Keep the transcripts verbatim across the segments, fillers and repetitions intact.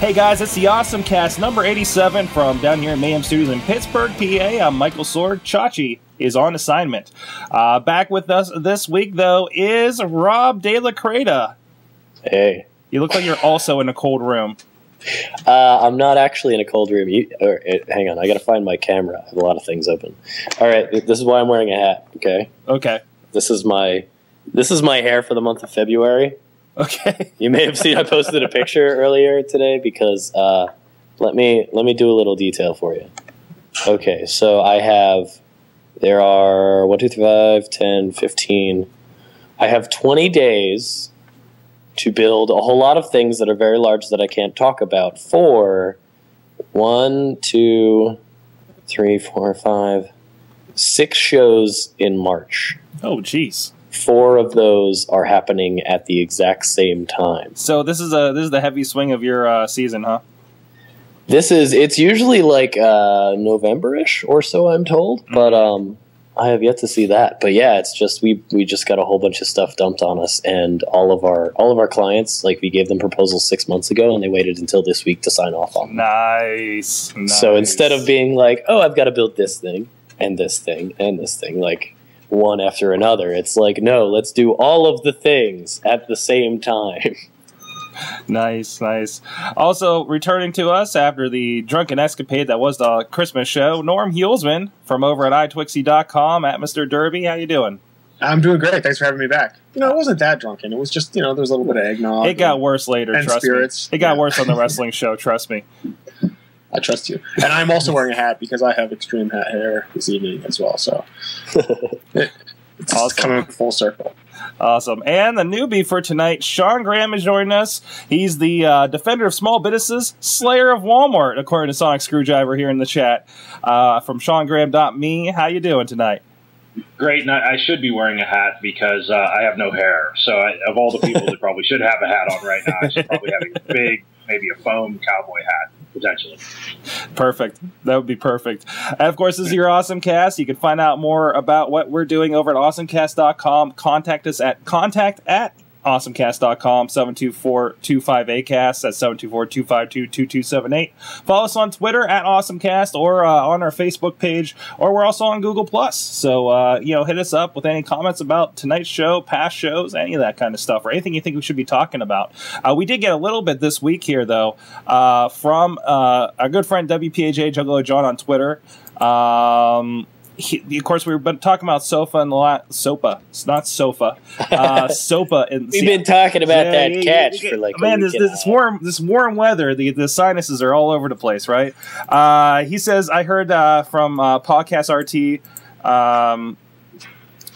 Hey guys, it's the Awesomecast number eighty-seven from down here at Mayhem Studios in Pittsburgh, P A. I'm Michael Sword. Chachi is on assignment. Uh, back with us this week, though, is Rob De La Creda. Hey. You look like you're also in a cold room. Uh, I'm not actually in a cold room. You, or, uh, hang on, I gotta find my camera. I have a lot of things open. All right, this is why I'm wearing a hat. Okay. Okay. This is my this is my hair for the month of February. Okay. You may have seen I posted a picture earlier today because uh, let me let me do a little detail for you. Okay, so I have there are one, two, three, five, ten, fifteen. I have twenty days to build a whole lot of things that are very large that I can't talk about for one, two, three, four, five, six shows in March. Oh, geez. Four of those are happening at the exact same time. So this is a this is the heavy swing of your uh, season, huh? This is it's usually like uh, November-ish or so, I'm told, mm-hmm. but um, I have yet to see that. But yeah, it's just we we just got a whole bunch of stuff dumped on us, and all of our all of our clients, like we gave them proposals six months ago, and they waited until this week to sign off on them. Nice. nice. So instead of being like, oh, I've got to build this thing and this thing and this thing, like. One after another. It's like, no, let's do all of the things at the same time. Nice, nice. Also, returning to us after the drunken escapade that was the Christmas show, Norm Hulsman from over at i twixie dot com at Mister Derby. How you doing? I'm doing great. Thanks for having me back. You know, it wasn't that drunken. It was just, you know, there was a little bit of eggnog. It got and, worse later, and trust spirits. me. It got yeah. worse on the wrestling show, trust me. I trust you. And I'm also wearing a hat because I have extreme hat hair this evening as well. So it's awesome. Coming full circle. Awesome. And the newbie for tonight, Sean Graham, is joining us. He's the uh, defender of small businesses, slayer of Walmart, according to Sonic Screwdriver here in the chat. Uh, from sean graham dot me, how you doing tonight? Great. And I, I should be wearing a hat because uh, I have no hair. So I, of all the people that probably should have a hat on right now, I should probably have a big, maybe a foam cowboy hat. Potentially. Perfect. That would be perfect. And of course, this is your Awesomecast. You can find out more about what we're doing over at awesomecast dot com. Contact us at contact at awesomecast dot com, seven two four, two five A C A S T. That's seven two four, two five two, two two seven eight. Follow us on Twitter at Awesomecast or uh, on our Facebook page, or we're also on Google Plus. So, uh, you know, hit us up with any comments about tonight's show, past shows, any of that kind of stuff, or anything you think we should be talking about. Uh, we did get a little bit this week here, though, uh, from uh, our good friend W P H A Juggalo John on Twitter. Um... He, of course, we were talking about SOPA and the lot. SOPA. It's not SOFA. Uh, SOPA. And We've been talking about yeah, that yeah, catch yeah, yeah. for like man. A week this, this warm, this warm weather. The the sinuses are all over the place, right? Uh, he says, I heard uh, from uh, Podcast R T um,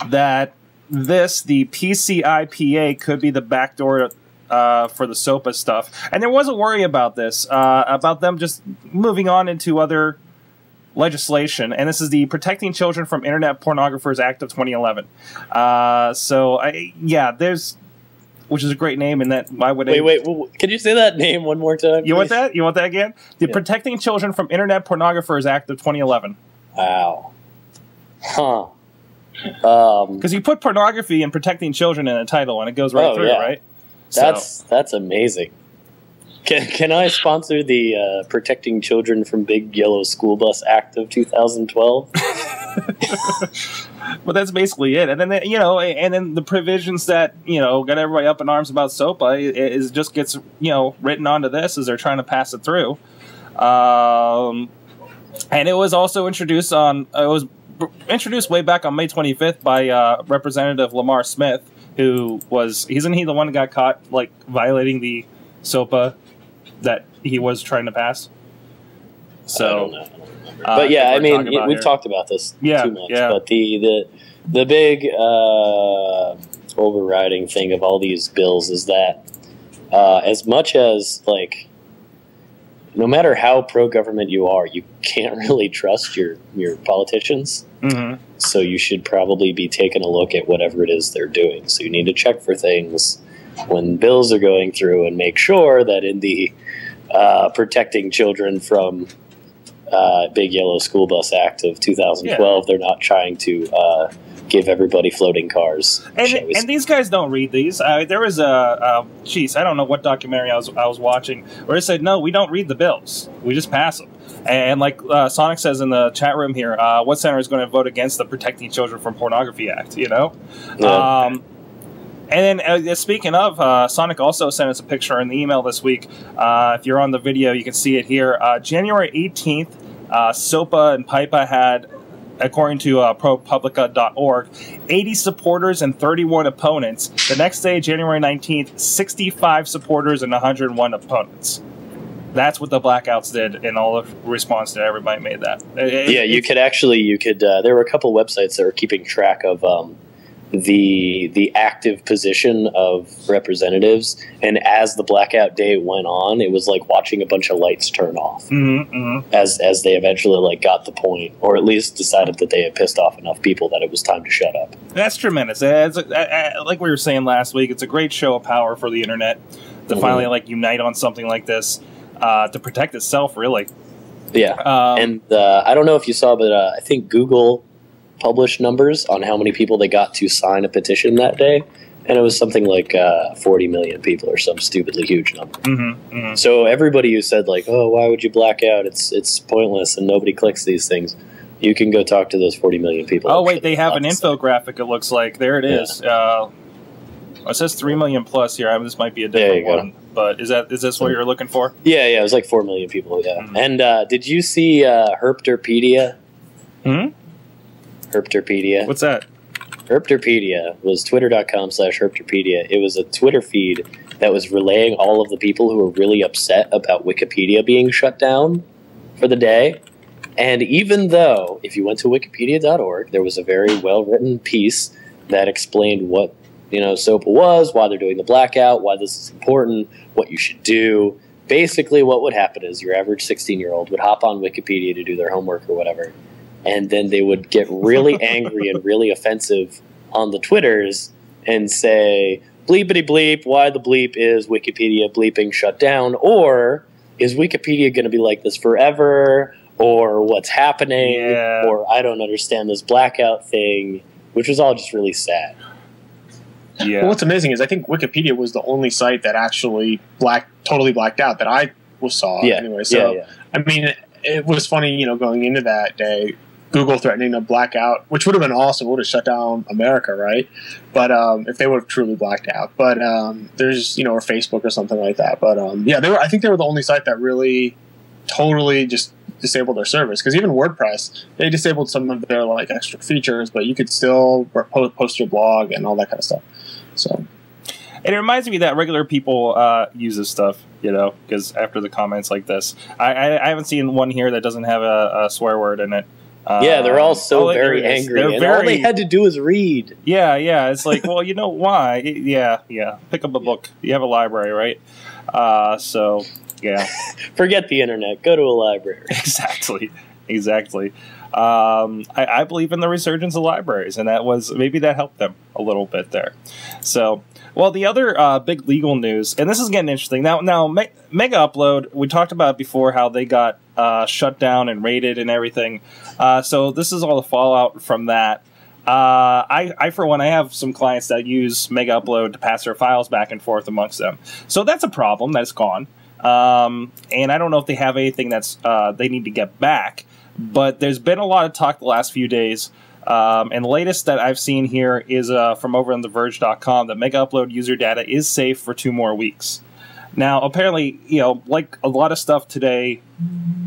that this the P C I P A could be the backdoor uh, for the SOPA stuff, and there was a worry about this uh, about them just moving on into other legislation, and this is the Protecting Children from Internet Pornographers Act of twenty eleven. Uh, so, I, yeah, there's, which is a great name, and that why would wait, I, wait, well, can you say that name one more time? You please? want that? You want that again? The yeah. Protecting Children from Internet Pornographers Act of twenty eleven. Wow. Huh. Because um, you put pornography and protecting children in a title, and it goes right oh, through, yeah. right? That's so. that's amazing. Can, can I sponsor the uh, Protecting Children from Big Yellow School Bus Act of two thousand twelve? Well, that's basically it. And then, you know, and then the provisions that, you know, got everybody up in arms about SOPA is, is just gets, you know, written onto this as they're trying to pass it through. Um, and it was also introduced on, it was introduced way back on May twenty-fifth by uh, Representative Lamar Smith, who was, isn't he the one that got caught, like, violating the SOPA that he was trying to pass? So, I don't know. I don't uh, but yeah, I mean, we've here. talked about this yeah, too much, yeah. but the, the, the big uh, overriding thing of all these bills is that uh, as much as, like, no matter how pro-government you are, you can't really trust your, your politicians. Mm-hmm. So you should probably be taking a look at whatever it is they're doing. So you need to check for things when bills are going through and make sure that in the uh, Protecting Children from uh, Big Yellow School Bus Act of two thousand twelve, yeah. they're not trying to uh, give everybody floating cars. And, and these guys don't read these. Uh, there was a, jeez, uh, I don't know what documentary I was I was watching where it said, no, we don't read the bills. We just pass them. And like uh, Sonic says in the chat room here, uh, what senator is going to vote against the Protecting Children from Pornography Act, you know? Yeah. Um, and then uh, speaking of, uh, Sonic also sent us a picture in the email this week. Uh, if you're on the video, you can see it here. Uh, January eighteenth, uh, SOPA and PIPA had, according to uh, ProPublica dot org, eighty supporters and thirty-one opponents. The next day, January nineteenth, sixty-five supporters and one hundred one opponents. That's what the blackouts did, and all the response that everybody made that. It, yeah, you could actually, you could, uh, there were a couple websites that were keeping track of um, the the active position of representatives, and as the blackout day went on, it was like watching a bunch of lights turn off mm-hmm. as, as they eventually like got the point, or at least decided that they had pissed off enough people that it was time to shut up. That's tremendous. It's, like we were saying last week, it's a great show of power for the internet to mm-hmm. finally like unite on something like this. Uh, to protect itself, really. Yeah, um, and uh, I don't know if you saw, but uh, I think Google published numbers on how many people they got to sign a petition that day, and it was something like uh, forty million people or some stupidly huge number. Mm-hmm, mm-hmm. So everybody who said, like, oh, why would you black out? It's, it's pointless, and nobody clicks these things. You can go talk to those forty million people. Oh, wait, they have an infographic, it looks like. There it is. Yeah. Uh, it says three million plus here. I mean, this might be a different one. Go. But is that is this what you're looking for? Yeah, yeah, it was like four million people. Yeah, mm-hmm. and uh, did you see uh, Herptopedia? Hmm. Herptopedia. What's that? Herptopedia was twitter dot com slash herptopedia. It was a Twitter feed that was relaying all of the people who were really upset about Wikipedia being shut down for the day. And even though, if you went to wikipedia dot org, there was a very well written piece that explained what. You know, SOPA was, why they're doing the blackout, why this is important, what you should do. Basically, what would happen is your average sixteen-year-old would hop on Wikipedia to do their homework or whatever, and then they would get really angry and really offensive on the Twitters and say, bleepity bleep, why the bleep is Wikipedia bleeping shut down? Or is Wikipedia going to be like this forever? Or what's happening? Yeah. Or I don't understand this blackout thing, which was all just really sad. Yeah. Well, what's amazing is I think Wikipedia was the only site that actually black, totally blacked out that I saw yeah. anyway. So, yeah, yeah. I mean, it was funny, you know, going into that day, Google threatening to black out, which would have been awesome. It would have shut down America, right? But um, if they would have truly blacked out. But um, there's, you know, or Facebook or something like that. But, um, yeah, they were. I think they were the only site that really totally just disabled their service, because even WordPress, they disabled some of their, like, extra features, but you could still post your blog and all that kind of stuff. So, and it reminds me that regular people uh, use this stuff, you know, because after the comments like this, I, I, I haven't seen one here that doesn't have a, a swear word in it. Uh, yeah, they're all so all very angry. They're and very, all they had to do is read. Yeah, yeah. It's like, well, you know why? Yeah, yeah. Pick up a book. You have a library, right? Uh, so, yeah. Forget the internet. Go to a library. Exactly. Exactly. Um, I, I believe in the resurgence of libraries, and that was maybe that helped them a little bit there. So, well, the other uh, big legal news, and this is getting interesting. Now, now, Me MegaUpload, we talked about before how they got uh, shut down and raided and everything. Uh, so this is all the fallout from that. Uh, I, I, for one, I have some clients that use MegaUpload to pass their files back and forth amongst them. So that's a problem that's gone. Um, and I don't know if they have anything that's uh, they need to get back. But there's been a lot of talk the last few days, um, and the latest that I've seen here is uh, from over on the verge dot com that MegaUpload user data is safe for two more weeks. Now, apparently, you know, like a lot of stuff today,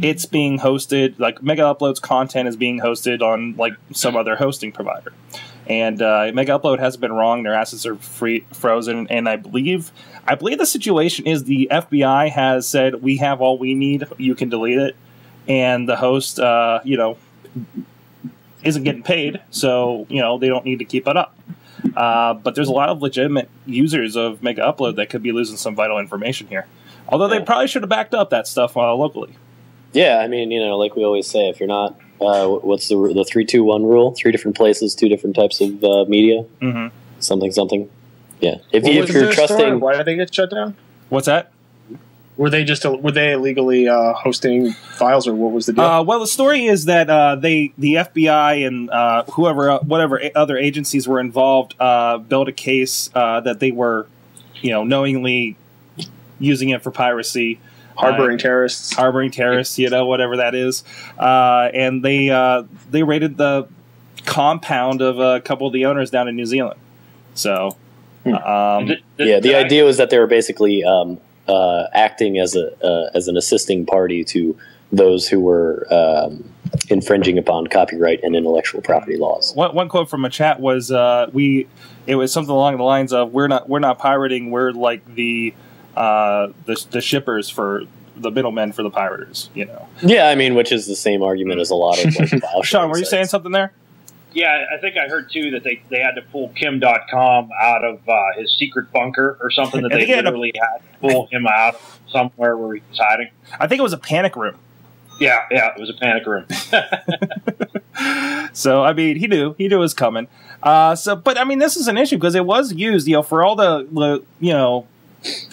it's being hosted, like MegaUpload's content is being hosted on like some other hosting provider. And uh, MegaUpload has been wrong. Their assets are free, frozen, and I believe, I believe the situation is the F B I has said, we have all we need, you can delete it. And the host, uh, you know, isn't getting paid, so, you know, they don't need to keep it up. Uh, but there's a lot of legitimate users of MegaUpload that could be losing some vital information here. Although they probably should have backed up that stuff uh, locally. Yeah, I mean, you know, like we always say, if you're not, uh, what's the the three two one rule? Three different places, two different types of uh, media. Mm-hmm. Something, something. Yeah. If, you, if you're trusting, why did they get shut down? What's that? Were they just were they illegally uh, hosting files, or what was the deal? Uh, well, the story is that uh, they, the F B I and uh, whoever, whatever other agencies were involved, uh, built a case uh, that they were, you know, knowingly using it for piracy, harboring uh, terrorists, harboring terrorists, you know, whatever that is. Uh, and they uh, they raided the compound of a couple of the owners down in New Zealand. So, hmm. um, did, did, yeah, the I, idea was that they were basically. Um, Uh, acting as a uh, as an assisting party to those who were um, infringing upon copyright and intellectual property laws. One, one quote from a chat was, uh, "We," it was something along the lines of, "We're not we're not pirating. We're like the uh, the, the shippers for the middlemen for the pirators." You know. Yeah, I mean, which is the same argument as a lot of. Like, Sean, were you sites. saying something there? Yeah, I think I heard, too, that they, they had to pull Kim dot com out of uh, his secret bunker or something, that they literally had to pull him out of somewhere where he was hiding. I think it was a panic room. Yeah, yeah, it was a panic room. So, I mean, he knew. He knew it was coming. Uh, so, but, I mean, this is an issue because it was used, you know, for all the, you know,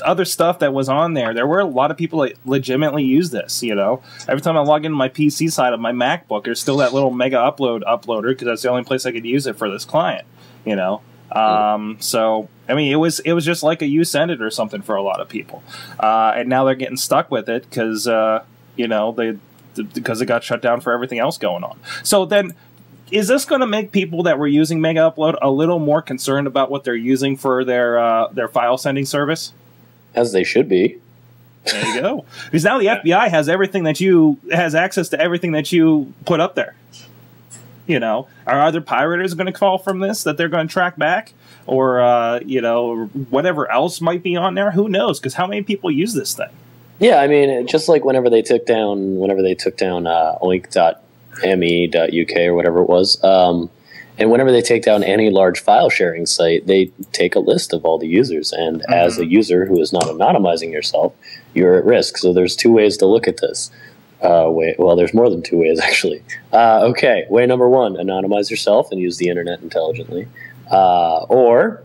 other stuff that was on there. There were a lot of people that legitimately use this, you know. Every time I log into my P C side of my MacBook, there's still that little mega upload uploader because that's the only place I could use it for this client, you know. Um, so, I mean, it was it was just like a you send it or something for a lot of people. Uh, and now they're getting stuck with it because, uh, you know, they because it got shut down for everything else going on. So then... is this going to make people that were using MegaUpload a little more concerned about what they're using for their uh, their file sending service? As they should be. There you go. Because now the F B I has everything that you has access to everything that you put up there. You know, are other pirators going to call from this that they're going to track back, or uh, you know, whatever else might be on there? Who knows? Because how many people use this thing? Yeah, I mean, just like whenever they took down whenever they took down uh, oink dot com. M E dot U K or whatever it was. Um, and whenever they take down any large file sharing site, they take a list of all the users. And mm-hmm. as a user who is not anonymizing yourself, you're at risk. So there's two ways to look at this. Uh, way, well, there's more than two ways, actually. Uh, okay, way number one, anonymize yourself and use the internet intelligently. Uh, or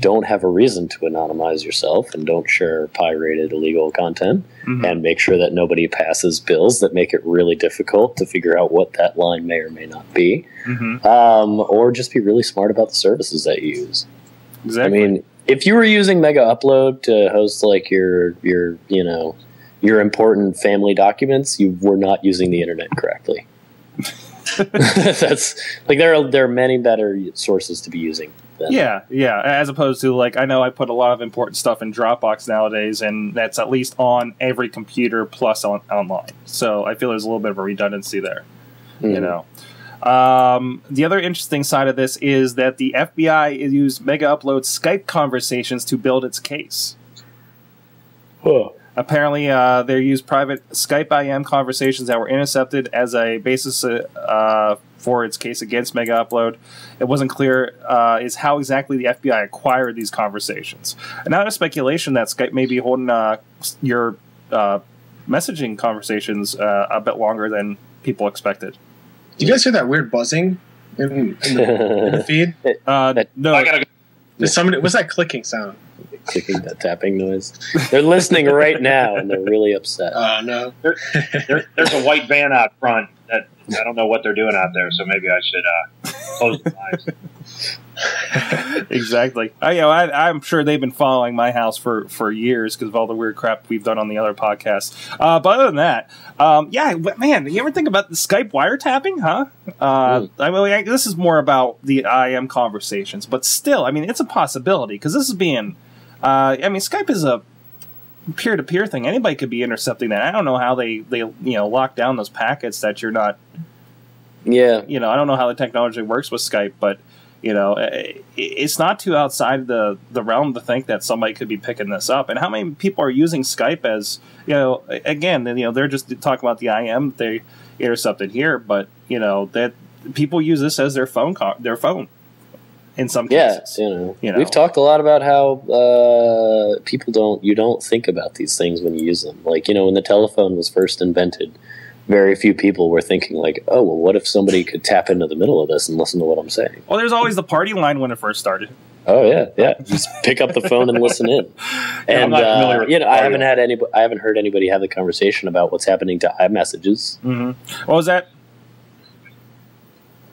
don't have a reason to anonymize yourself and don't share pirated illegal content mm-hmm. and make sure that nobody passes bills that make it really difficult to figure out what that line may or may not be. Mm-hmm. Um, or just be really smart about the services that you use. Exactly. I mean, if you were using MegaUpload to host like your, your, you know, your important family documents, you were not using the internet correctly. That's like, there are, there are many better sources to be using. Then. Yeah, yeah. As opposed to, like, I know I put a lot of important stuff in Dropbox nowadays, and that's at least on every computer plus on online. So I feel there's a little bit of a redundancy there, mm-hmm. you know. Um, the other interesting side of this is that the F B I used MegaUpload Skype conversations to build its case. Whoa. Apparently, uh, they used private Skype I M conversations that were intercepted as a basis uh, for its case against MegaUpload. It wasn't clear uh, is how exactly the F B I acquired these conversations. And now there's speculation that Skype may be holding uh, your uh, messaging conversations uh, a bit longer than people expected. Do you guys hear that weird buzzing in, in, the, in the feed? Uh, no. I gotta go. There's somebody, what's that clicking sound? Clicking, that tapping noise. They're listening right now, and they're really upset. Oh, uh, no. There, there, there's a white van out front. That I don't know what they're doing out there, so maybe I should uh, close the blinds. Exactly. I, you know, I, I'm sure they've been following my house for, for years because of all the weird crap we've done on the other podcasts. Uh, but other than that, um, yeah, man, you ever think about the Skype wiretapping, huh? Uh, mm. I mean, I, this is more about the I M conversations, but still, I mean, it's a possibility because this is being... Uh, I mean, Skype is a peer-to-peer thing. Anybody could be intercepting that. I don't know how they, they you know, lock down those packets that you're not... Yeah. You know, I don't know how the technology works with Skype, but, you know, it, it's not too outside the, the realm to think that somebody could be picking this up. And how many people are using Skype as, you know, again, you know, they're just talking about the I M they intercepted here, but, you know, that people use this as their phone their phone. In some cases, yeah, you know, you know, we've talked a lot about how uh, people don't, you don't think about these things when you use them. Like, you know, when the telephone was first invented, very few people were thinking like, oh, well, what if somebody could tap into the middle of this and listen to what I'm saying? Well, there's always the party line when it first started. Oh yeah, yeah. Just pick up the phone and listen in. And yeah, uh, you know, I haven't had any. I haven't heard anybody have the conversation about what's happening to iMessages. Mm-hmm. What was that?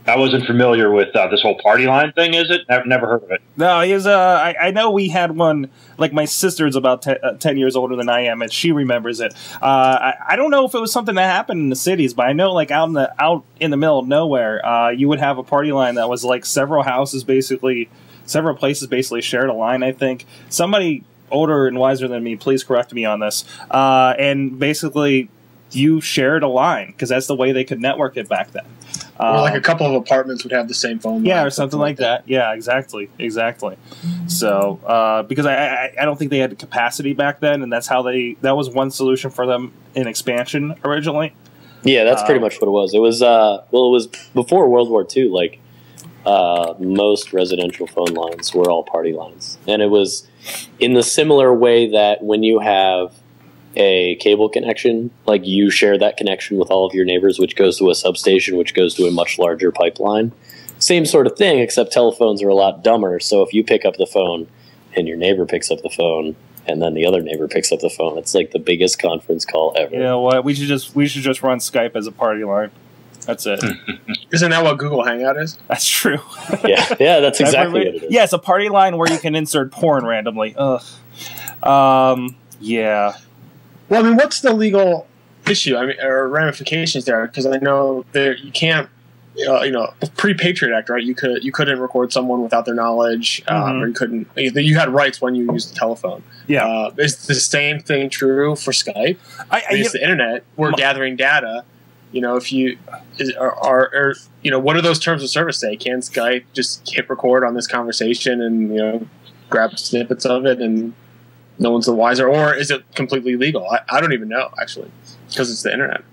I wasn't familiar with uh, this whole party line thing. Is it? I've never heard of it. No, it was, uh, I, I know we had one. Like my sister's about te uh, ten years older than I am, and she remembers it. Uh, I, I don't know if it was something that happened in the cities, but I know, like out in the out in the middle of nowhere, uh, you would have a party line that was like several houses, basically several places, basically shared a line. I think somebody older and wiser than me, please correct me on this. Uh, and basically, you shared a line because that's the way they could network it back then. Or like a couple of apartments would have the same phone line. Yeah, or something, something like that. that. Yeah, exactly, exactly. So, uh, because I, I, I don't think they had the capacity back then, and that's how they, that was one solution for them in expansion originally. Yeah, that's uh, pretty much what it was. It was, uh, well, it was before World War Two, like, uh, most residential phone lines were all party lines. And it was in the similar way that when you have a cable connection, like you share that connection with all of your neighbors, which goes to a substation, which goes to a much larger pipeline. Same sort of thing, except telephones are a lot dumber. So if you pick up the phone and your neighbor picks up the phone and then the other neighbor picks up the phone, it's like the biggest conference call ever. You know what? We should just, we should just run Skype as a party line. That's it. Isn't that what Google Hangout is? That's true. Yeah, yeah, that's exactly what it is. Yeah, it's a party line where you can insert porn randomly. Ugh. Um, yeah. Well, I mean, what's the legal issue? I mean, or ramifications there? Because I know there you can't, uh, you know, pre-Patriot Act, right? You could you couldn't record someone without their knowledge, um, mm-hmm. or you couldn't. You had rights when you used the telephone. Yeah, uh, is the same thing true for Skype? I, I, it's the internet. We're my, gathering data. You know, if you are, you know, what are those terms of service say? Can Skype just hit record on this conversation and you know grab snippets of it and no one's the wiser, or is it completely legal? I, I don't even know, actually, because it's the internet.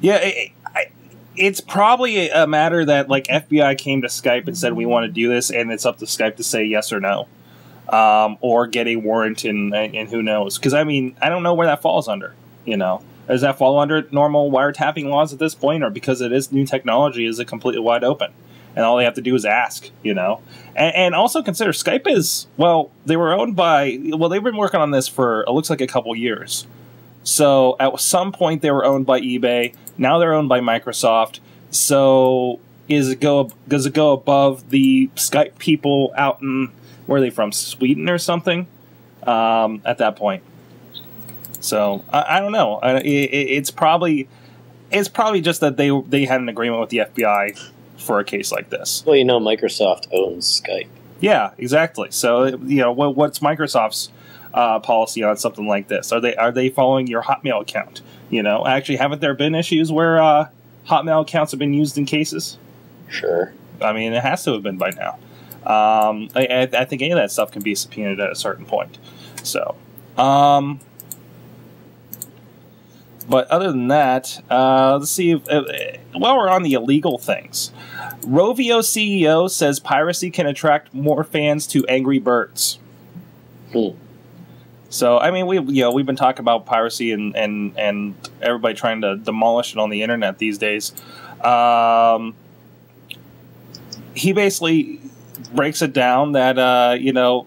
Yeah, it, I, it's probably a matter that like F B I came to Skype and said we want to do this, and it's up to Skype to say yes or no, um, or get a warrant, and, and who knows? Because I mean, I don't know where that falls under. You know, does that fall under normal wiretapping laws at this point, or because it is new technology, is it completely wide open? And all they have to do is ask, you know. And, and also consider Skype is, well, they were owned by, well, they've been working on this for, it looks like a couple years. So at some point they were owned by eBay. Now they're owned by Microsoft. So is it go, does it go above the Skype people out in, where are they from, Sweden or something um, at that point? So I, I don't know. I, it, it's probably, it's probably just that they, they had an agreement with the F B I for a case like this. Well, you know, Microsoft owns Skype. Yeah, exactly. So, you know, what, what's Microsoft's uh, policy on something like this? Are they are they following your Hotmail account? You know, actually, haven't there been issues where uh, Hotmail accounts have been used in cases? Sure. I mean, it has to have been by now. Um, I, I think any of that stuff can be subpoenaed at a certain point. So, um, but other than that, uh, let's see. If, uh, while we're on the illegal things, Rovio C E O says piracy can attract more fans to Angry Birds. Cool. So I mean, we you know we've been talking about piracy and and and everybody trying to demolish it on the internet these days. Um, he basically breaks it down that uh, you know.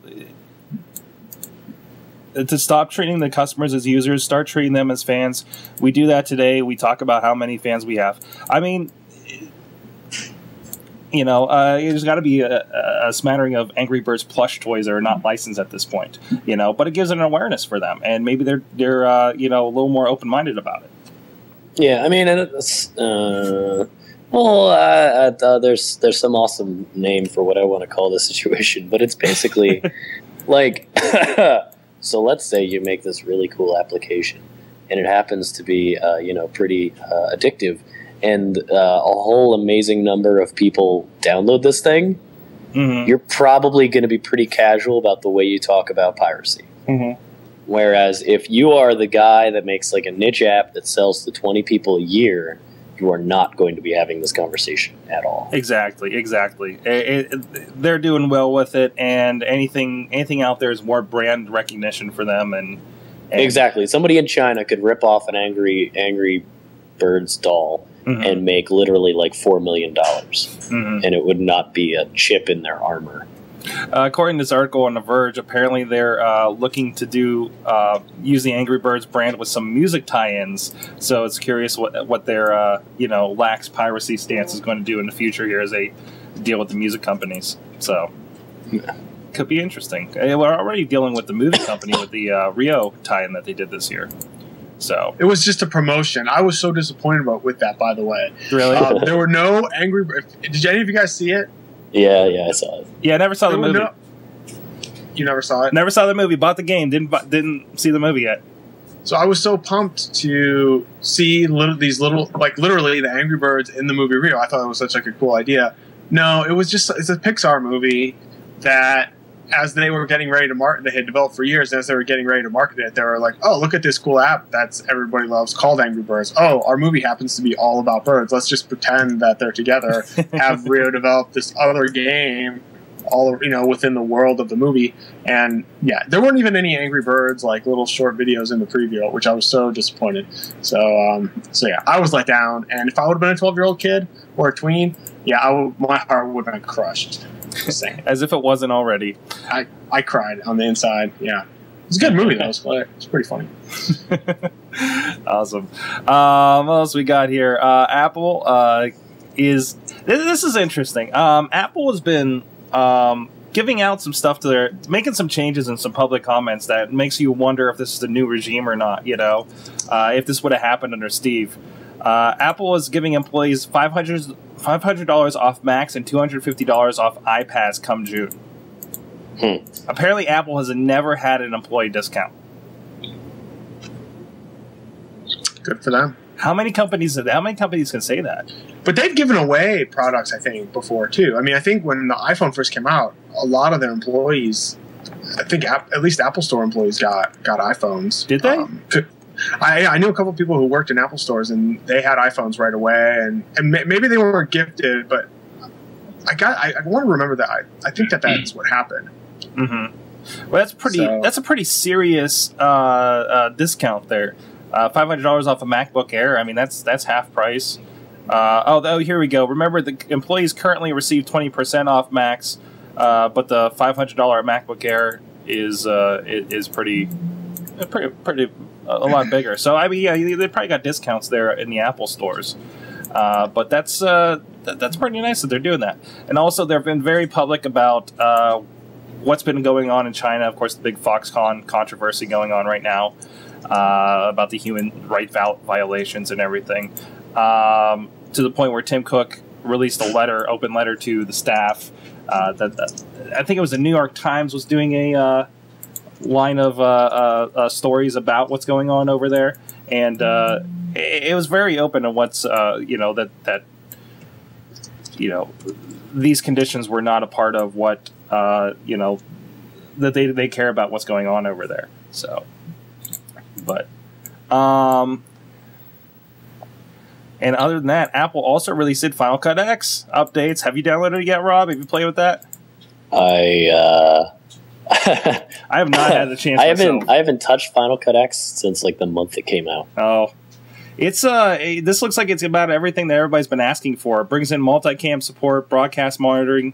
To stop treating the customers as users, start treating them as fans. We do that today. We talk about how many fans we have. I mean, you know, uh, there's got to be a, a smattering of Angry Birds plush toys that are not licensed at this point, you know, but it gives an awareness for them. And maybe they're, they're uh, you know, a little more open-minded about it. Yeah, I mean, it's, uh, well, uh, uh, there's, there's some awesome name for what I want to call this situation, but it's basically like... So let's say you make this really cool application, and it happens to be, uh, you know, pretty uh, addictive, and uh, a whole amazing number of people download this thing. Mm-hmm. You're probably going to be pretty casual about the way you talk about piracy. Mm-hmm. Whereas if you are the guy that makes like a niche app that sells to twenty people a year, you are not going to be having this conversation at all. Exactly, exactly. It, it, they're doing well with it, and anything anything out there is more brand recognition for them. And, and exactly, somebody in China could rip off an Angry Angry Birds doll mm-hmm. and make literally like four million dollars, mm-hmm. and it would not be a chip in their armor. Uh, according to this article on The Verge, apparently they're uh, looking to do uh, use the Angry Birds brand with some music tie-ins. So it's curious what what their uh, you know lax piracy stance is going to do in the future here as they deal with the music companies. So yeah. Could be interesting. We're already dealing with the movie company with the uh, Rio tie-in that they did this year. So it was just a promotion. I was so disappointed about with that. By the way, really, um, there were no Angry Birds. Did any of you guys see it? Yeah, yeah, I saw it. Yeah, I never saw the movie. No, you never saw it? Never saw the movie. Bought the game. Didn't didn't see the movie yet. So I was so pumped to see little, these little, like literally the Angry Birds in the movie Rio. I thought it was such like a cool idea. No, it was just it's a Pixar movie that as they were getting ready to market, they had developed for years. And as they were getting ready to market it, they were like, "Oh, look at this cool app that's everybody loves called Angry Birds. Oh, our movie happens to be all about birds. Let's just pretend that they're together." Have Rio develop this other game, all you know, within the world of the movie. And yeah, there weren't even any Angry Birds like little short videos in the preview, which I was so disappointed. So, um, so yeah, I was let down. And if I would have been a twelve-year-old kid or a tween, yeah, I would, my heart would have been crushed. As if it wasn't already. I, I cried on the inside. Yeah. It was a good movie, though. It was, it's pretty funny. Awesome. Um, what else we got here? Uh, Apple uh, is... This, this is interesting. Um, Apple has been um, giving out some stuff to their... Making some changes in some public comments that makes you wonder if this is a new regime or not, you know? Uh, if this would have happened under Steve. Uh, Apple is giving employees five hundred dollars five hundred dollars off Macs and two hundred fifty dollars off iPads come June. Hmm. Apparently, Apple has never had an employee discount. Good for them. How many companies? How many companies can say that? But they've given away products, I think, before too. I mean, I think when the iPhone first came out, a lot of their employees, I think, at least Apple Store employees got got iPhones. Did they? Um, I, I knew a couple of people who worked in Apple stores, and they had iPhones right away, and, and maybe they weren't gifted, but I got I, I want to remember that. I, I think that that's what happened. Mm-hmm. Well, that's pretty. So, that's a pretty serious uh, uh, discount there. Uh, Five hundred dollars off a MacBook Air. I mean, that's that's half price. Uh, oh, oh, here we go. Remember, the employees currently receive twenty percent off Macs, uh, but the five hundred dollar MacBook Air is uh, is pretty pretty pretty. A lot bigger. So, I mean, yeah, they probably got discounts there in the Apple stores. Uh, but that's uh, th that's pretty nice that they're doing that. And also, they've been very public about uh, what's been going on in China. Of course, the big Foxconn controversy going on right now uh, about the human rights violations and everything. Um, to the point where Tim Cook released a letter, open letter to the staff. Uh, that, that I think it was the New York Times was doing a... Uh, line of uh, uh, uh, stories about what's going on over there, and uh, it, it was very open to what's uh, you know that that you know these conditions were not a part of what uh, you know that they they care about what's going on over there. So, but um, and other than that, Apple also released Final Cut X updates. Have you downloaded it yet, Rob? Have you played with that? I. Uh... I have not had the chance. I haven't. Myself. I haven't touched Final Cut X since like the month it came out. Oh, it's uh, a, this looks like it's about everything that everybody's been asking for. It brings in multicam support, broadcast monitoring,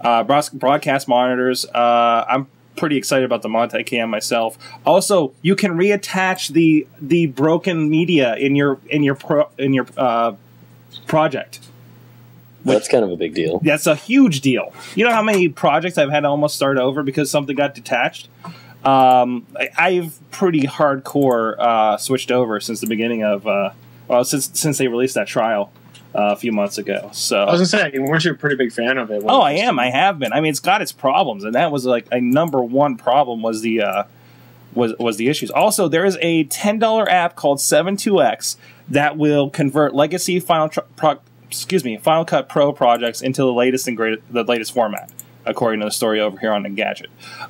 uh, broadcast monitors. Uh, I'm pretty excited about the multicam myself. Also, you can reattach the the broken media in your in your pro, in your uh, project. Which, that's kind of a big deal. That's a huge deal. You know how many projects I've had to almost start over because something got detached? Um, I, I've pretty hardcore uh, switched over since the beginning of, uh, well, since since they released that trial uh, a few months ago. So I was going to say, weren't you a pretty big fan of it? Oh, I am. I have been. I mean, it's got its problems, and that was like a number one problem was the uh, was was the issues. Also, there is a ten dollar app called seventy-two X that will convert legacy Final Cut. Excuse me, Final Cut Pro projects into the latest and great, the latest format, according to the story over here on Engadget.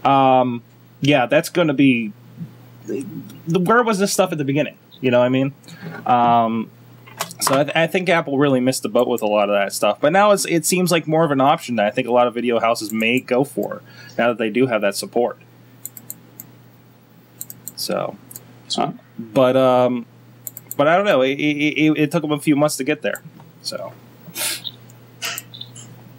Um, yeah, that's going to be. Where was this stuff at the beginning? You know what I mean? Um, so I, th I think Apple really missed the boat with a lot of that stuff. But now it's, it seems like more of an option that I think a lot of video houses may go for now that they do have that support. So, uh, but um, but I don't know. It, it, it, it took them a few months to get there. So,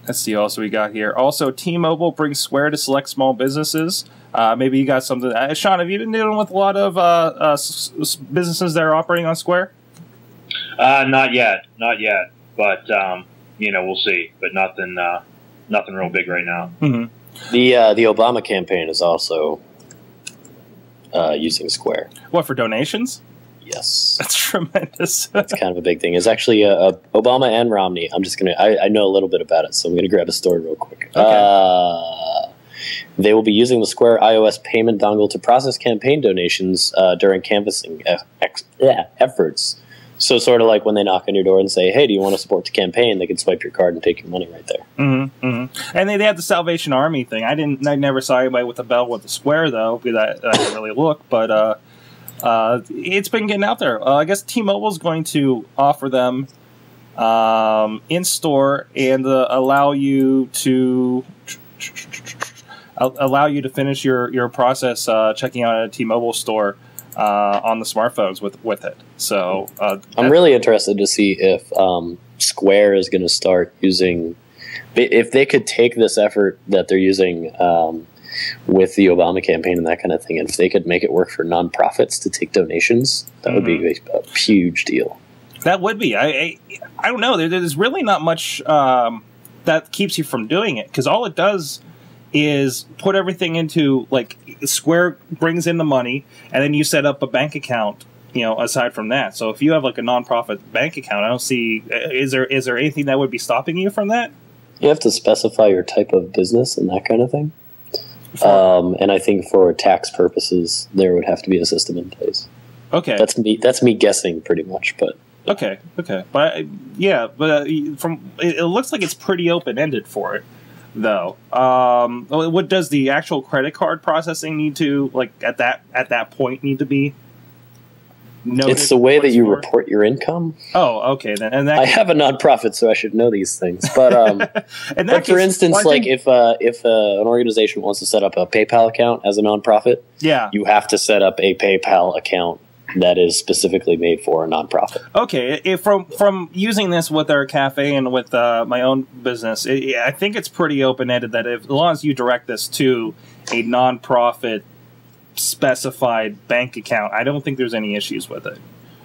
Let's see what else we got here. Also, T-Mobile brings Square to select small businesses. Uh, maybe you got something. Uh, Sean, have you been dealing with a lot of uh, uh, s s businesses that are operating on Square? Uh, not yet. Not yet. But, um, you know, we'll see. But nothing uh, nothing real big right now. Mm-hmm. The uh, the Obama campaign is also uh, using Square. What, for donations? Yes. That's tremendous. That's kind of a big thing. It's actually uh, Obama and Romney. I'm just going to – I know a little bit about it, so I'm going to grab a story real quick. Okay. Uh, they will be using the Square iOS payment dongle to process campaign donations uh, during canvassing eff yeah, efforts. So sort of like when they knock on your door and say, hey, do you want to support the campaign? They can swipe your card and take your money right there. Mm-hmm, mm-hmm. And they, they had the Salvation Army thing. I didn't. I never saw anybody with a bell with the Square, though, because I, I didn't really look, but uh, – Uh, it's been getting out there. Uh, I guess T-Mobile is going to offer them um, in store and uh, allow you to allow you to finish your your process uh, checking out a T-Mobile store uh, on the smartphones with with it. So uh, I'm really interested to see if um, Square is going to start using, if they could take this effort that they're using. Um, with the Obama campaign and that kind of thing, and if they could make it work for nonprofits to take donations, that would be a huge deal. That would be. I I, I don't know. There, there's really not much um, that keeps you from doing it, because all it does is put everything into, like, Square brings in the money, and then you set up a bank account, you know, aside from that. So if you have, like, a nonprofit bank account, I don't see, is there is there anything that would be stopping you from that? You have to specify your type of business and that kind of thing. Um, and I think for tax purposes, there would have to be a system in place. Okay, that's me. That's me guessing, pretty much. But okay, okay, but yeah, but from it looks like it's pretty open ended for it, though. Um, what does the actual credit card processing need to, like, at that at that point need to be? It's the way that you more? report your income. Oh, okay. Then and that I have a nonprofit, so I should know these things. But um, and but for instance, well, like if uh, if uh, an organization wants to set up a PayPal account as a nonprofit, yeah, you have to set up a PayPal account that is specifically made for a nonprofit. Okay, if from from using this with our cafe and with uh, my own business, it, I think it's pretty open ended. That if, as long as you direct this to a nonprofit specified bank account, I don't think there's any issues with it.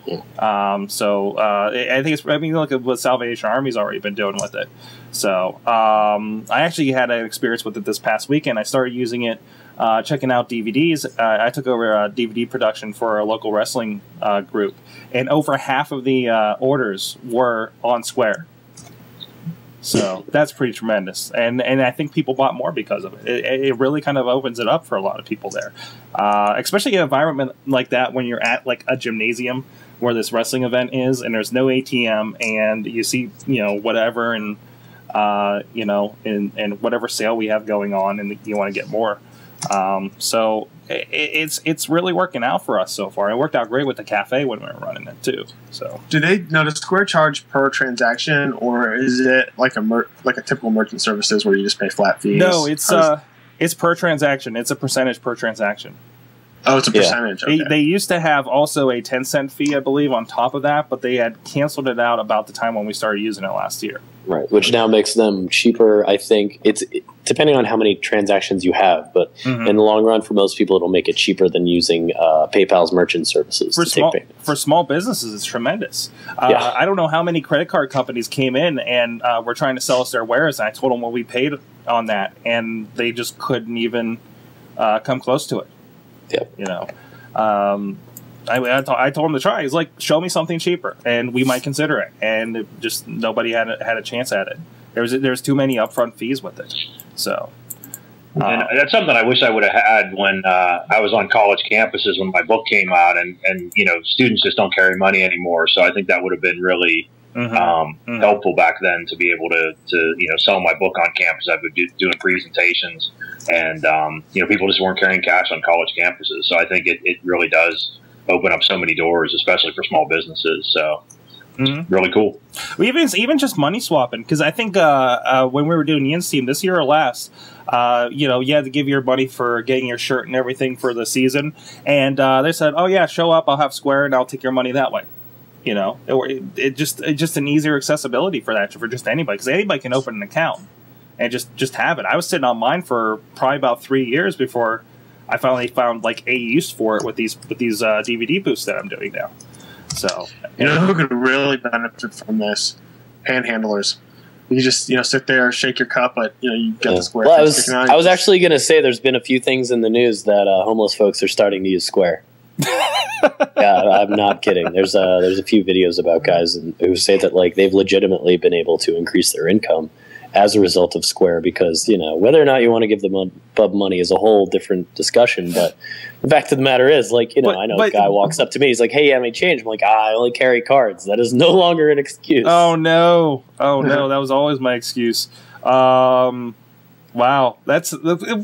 Yeah. Um, so uh, I think it's, I mean, look at what Salvation Army's already been doing with it. So um, I actually had an experience with it this past weekend. I started using it, uh, checking out D V Ds. Uh, I took over a D V D production for a local wrestling uh, group, and over half of the uh, orders were on Square. So that's pretty tremendous, and and I think people bought more because of it. It, it really kind of opens it up for a lot of people there, uh, especially in an environment like that when you're at, like, a gymnasium where this wrestling event is, and there's no A T M, and you see, you know, whatever, and uh, you know, and and whatever sale we have going on, and you want to get more. Um, so it, it's it's really working out for us so far. It worked out great with the cafe when we were running it too. So, do they now does Square charge per transaction, or is it like a mer like a typical merchant services where you just pay flat fees? No, it's uh, it's per transaction. It's a percentage per transaction. Oh, it's a percentage. Yeah. Okay. They, they used to have also a ten cent fee, I believe, on top of that, but they had canceled it out about the time when we started using it last year. Right, which now makes them cheaper. I think it's it, depending on how many transactions you have, but mm-hmm. in the long run, for most people, it'll make it cheaper than using uh, PayPal's merchant services for to small, take payments. For small businesses, it's tremendous. Uh, yeah. I don't know how many credit card companies came in and uh, were trying to sell us their wares, and I told them what we paid on that, and they just couldn't even uh, come close to it. Yep. You know, um, I, I, I told him to try. He's like, show me something cheaper, and we might consider it. And it just nobody had a, had a chance at it. There was there's too many upfront fees with it. So uh, and that's something I wish I would have had when uh, I was on college campuses when my book came out. And and you know, students just don't carry money anymore. So I think that would have been really mm-hmm. um, mm-hmm. helpful back then to be able to to you know sell my book on campus. I've been do, doing presentations. And, um, you know, people just weren't carrying cash on college campuses. So I think it, it really does open up so many doors, especially for small businesses. So mm-hmm. really cool. Even, even just money swapping, because I think uh, uh, when we were doing Yin's team this year or last, uh, you know, you had to give your money for getting your shirt and everything for the season. And uh, they said, oh, yeah, show up. I'll have Square and I'll take your money that way. You know, it, it just it's just an easier accessibility for that, for just anybody, because anybody can open an account. and just just have it. I was sitting on mine for probably about three years before I finally found like a use for it with these with these uh, D V D booths that I'm doing now. So you know who could really benefit from this? Panhandlers. You just you know sit there, shake your cup, but you know you got yeah. the square. Well, I was out. I was actually going to say there's been a few things in the news that uh, homeless folks are starting to use Square. Yeah, I'm not kidding. There's uh there's a few videos about guys who say that like they've legitimately been able to increase their income as a result of Square, because you know whether or not you want to give the pub money is a whole different discussion. But the fact of the matter is, like you know, but, I know but, a guy walks up to me, he's like, "Hey, I made change." I'm like, "Ah, I only carry cards." That is no longer an excuse. Oh no, oh no, that was always my excuse. Um, wow, that's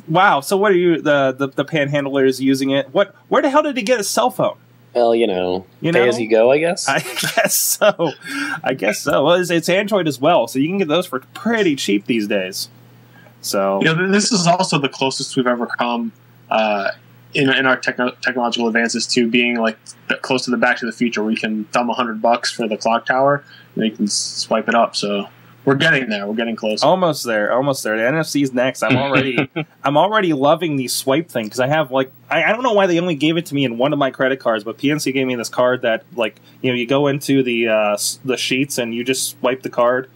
wow. So what are you the the, the panhandler is using it? What? Where the hell did he get a cell phone? Well, you know, you pay know? as you go, I guess. I guess so. I guess so. Well, it's, it's Android as well, so you can get those for pretty cheap these days. So, you know, this is also the closest we've ever come uh, in in our techno technological advances to being like close to the Back to the Future, where you can thumb a hundred bucks for the clock tower and you can swipe it up. So we're getting there. We're getting close. Almost there. Almost there. The N F C's next. I'm already, I'm already loving the swipe thing because I have like, I, I don't know why they only gave it to me in one of my credit cards, but P N C gave me this card that like, you know, you go into the uh, the sheets and you just swipe the card,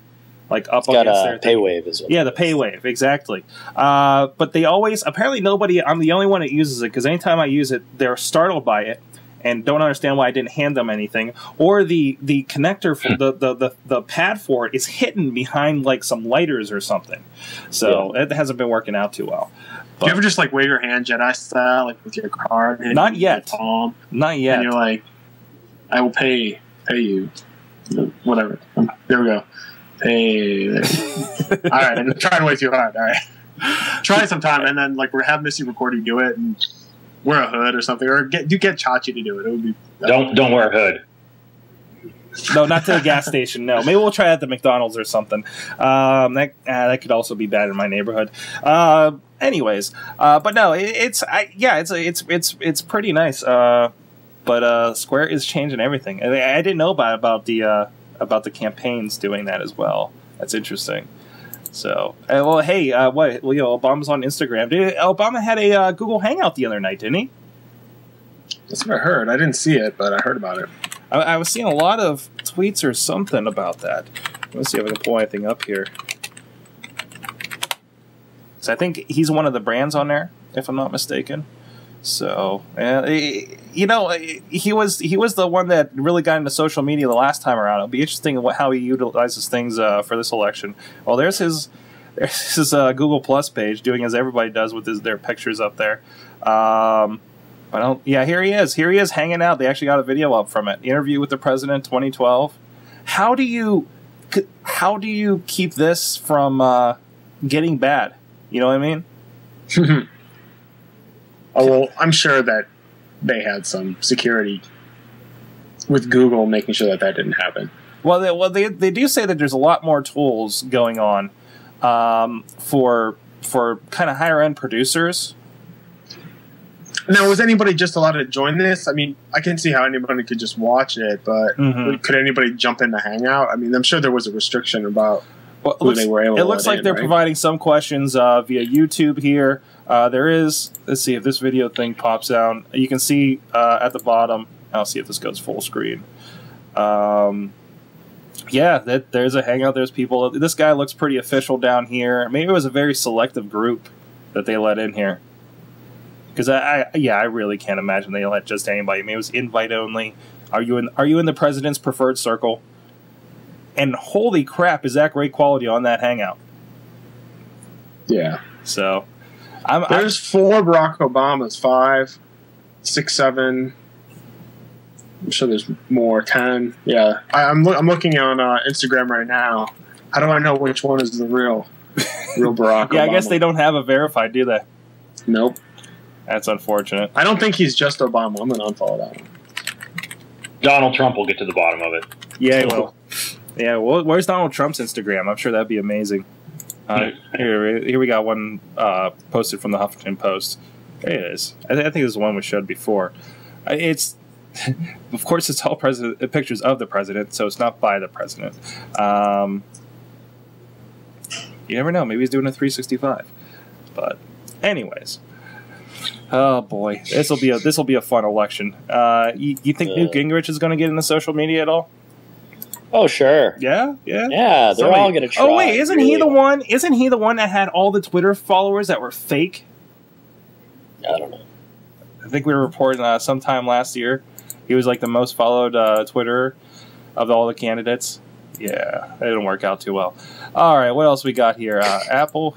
like up against their thing. PayWave as well. Yeah, the PayWave exactly. Uh, but they always apparently nobody. I'm the only one that uses it because anytime I use it, they're startled by it and don't understand why I didn't hand them anything, or the the connector for the, the the the pad for it is hidden behind like some lighters or something, so yeah. It hasn't been working out too well. But do you ever just like wave your hand Jedi style, like with your card? And not yet. Your palm, not yet. And you're like, I will pay pay you, whatever. There we go. Pay. There. All right, I'm trying way too hard. All right, try it sometime, and then like we're have Missy record you do it and. Wear a hood or something, or get do get Chachi to do it. It would be don't don't wear a hood. No, not to the gas station. No, maybe we'll try it at the McDonald's or something. Um, that uh, that could also be bad in my neighborhood. Uh, anyways, uh, but no, it, it's I, yeah, it's it's it's it's pretty nice. Uh, but uh, Square is changing everything. I, I didn't know about about the uh, about the campaigns doing that as well. That's interesting. So, uh, well, hey, uh, what? Well, you know, Obama's on Instagram. Did, Obama had a uh, Google Hangout the other night, didn't he? That's what I heard. I didn't see it, but I heard about it. I, I was seeing a lot of tweets or something about that. Let's see if I can pull anything up here. So I think he's one of the brands on there, if I'm not mistaken. So, uh, you know, he was he was the one that really got into social media the last time around. It'll be interesting what, how he utilizes things uh, for this election. Well, there's his there's his uh, Google Plus page doing as everybody does with his, their pictures up there. Um, I don't. Yeah, here he is. Here he is hanging out. They actually got a video up from it. Interview with the president, twenty twelve. How do you how do you keep this from uh, getting bad? You know what I mean? Oh, well, I'm sure that they had some security with Google making sure that that didn't happen. Well, they, well, they they do say that there's a lot more tools going on um, for for kind of higher end producers. Now, was anybody just allowed to join this? I mean, I can see how anybody could just watch it, but mm-hmm. could anybody jump in to hang out? I mean, I'm sure there was a restriction about. Well, it looks, they were able it looks like in, they're right? providing some questions uh, via YouTube here. Uh, there is, let's see if this video thing pops down. You can see uh, at the bottom, I'll see if this goes full screen. Um, yeah, that, there's a hangout. There's people. This guy looks pretty official down here. Maybe it was a very selective group that they let in here. Because, I, I, yeah, I really can't imagine they let just anybody. I mean, it was invite only. Are you in, are you in the president's preferred circle? And holy crap, is that great quality on that hangout? Yeah. So, I'm, there's I'm, four Barack Obamas, five, six, seven. I'm sure there's more, ten. Yeah, I, I'm lo I'm looking on uh, Instagram right now. How do I know which one is the real, real Barack? Yeah, Obama? I guess they don't have a verified, do they? Nope. That's unfortunate. I don't think he's just Obama. I'm gonna unfollow that one. Donald Trump will get to the bottom of it. Yeah, he will. Yeah, well, where's Donald Trump's Instagram? I'm sure that'd be amazing. Uh, here, here we got one uh, posted from the Huffington Post. There it is. I, th I think this is the one we showed before. It's, of course, it's all president pictures of the president, so it's not by the president. Um, You never know. Maybe he's doing a three sixty-five. But anyways, oh boy, this will be a this will be a fun election. Uh, you, you think uh, Newt Gingrich is going to get into social media at all? Oh sure, yeah, yeah, yeah. They're Somebody. all going to try. Oh wait, isn't really? he the one? Isn't he the one that had all the Twitter followers that were fake? I don't know. I think we were reporting uh, sometime last year. He was like the most followed uh, Twitter of all the candidates. Yeah, that didn't work out too well. All right, what else we got here? Uh, Apple.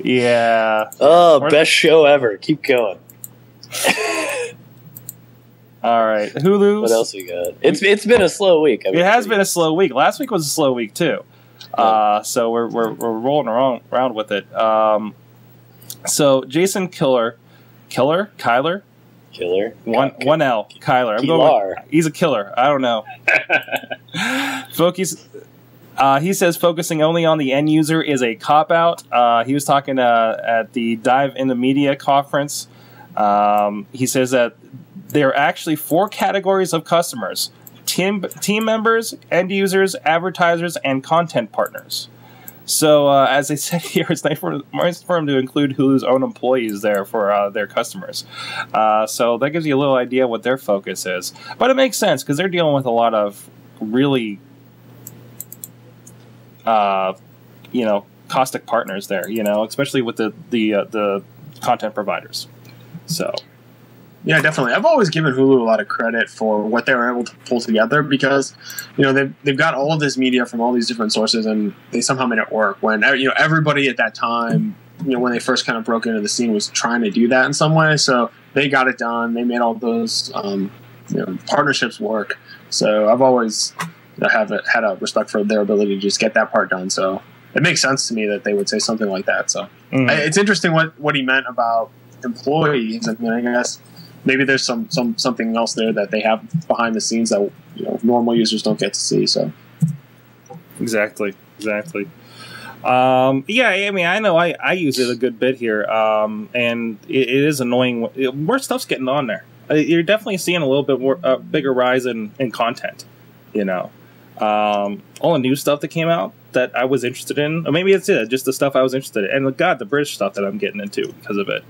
Yeah. Oh, We're best show ever. Keep going. All right, Hulu. What else we got? It's it's been a slow week. I mean, it has been a slow week. Last week was a slow week too. Uh, so we're, we're we're rolling around with it. Um, so Jason Killer, Killer, Kyler, Killer, one one L, Kyler. I'm going with, he's a killer. I don't know. Focus. Uh, he says focusing only on the end user is a cop out. Uh, he was talking uh, at the Dive Into Media conference. Um, he says that there are actually four categories of customers. Team, team members, end users, advertisers, and content partners. So, uh, as I said here, it's nice for, nice for them to include Hulu's own employees there for uh, their customers. Uh, so that gives you a little idea what their focus is. But it makes sense because they're dealing with a lot of really, uh, you know, caustic partners there. You know, especially with the the uh, the content providers. So. Yeah, definitely. I've always given Hulu a lot of credit for what they were able to pull together because, you know, they've, they've got all of this media from all these different sources and they somehow made it work when, you know, everybody at that time, you know, when they first kind of broke into the scene was trying to do that in some way. So they got it done. They made all those, um, you know, partnerships work. So I've always have a, had a respect for their ability to just get that part done. So it makes sense to me that they would say something like that. So mm-hmm. It's interesting what, what he meant about employees. I mean, I guess... Maybe there's some, some something else there that they have behind the scenes that you know, normal users don't get to see. So, exactly, exactly. Um, yeah, I mean, I know I, I use it a good bit here, um, and it, it is annoying. It, more stuff's getting on there. You're definitely seeing a little bit more uh, bigger rise in, in content. You know, um, all the new stuff that came out that I was interested in, or maybe it's it, just the stuff I was interested in. And God, the British stuff that I'm getting into because of it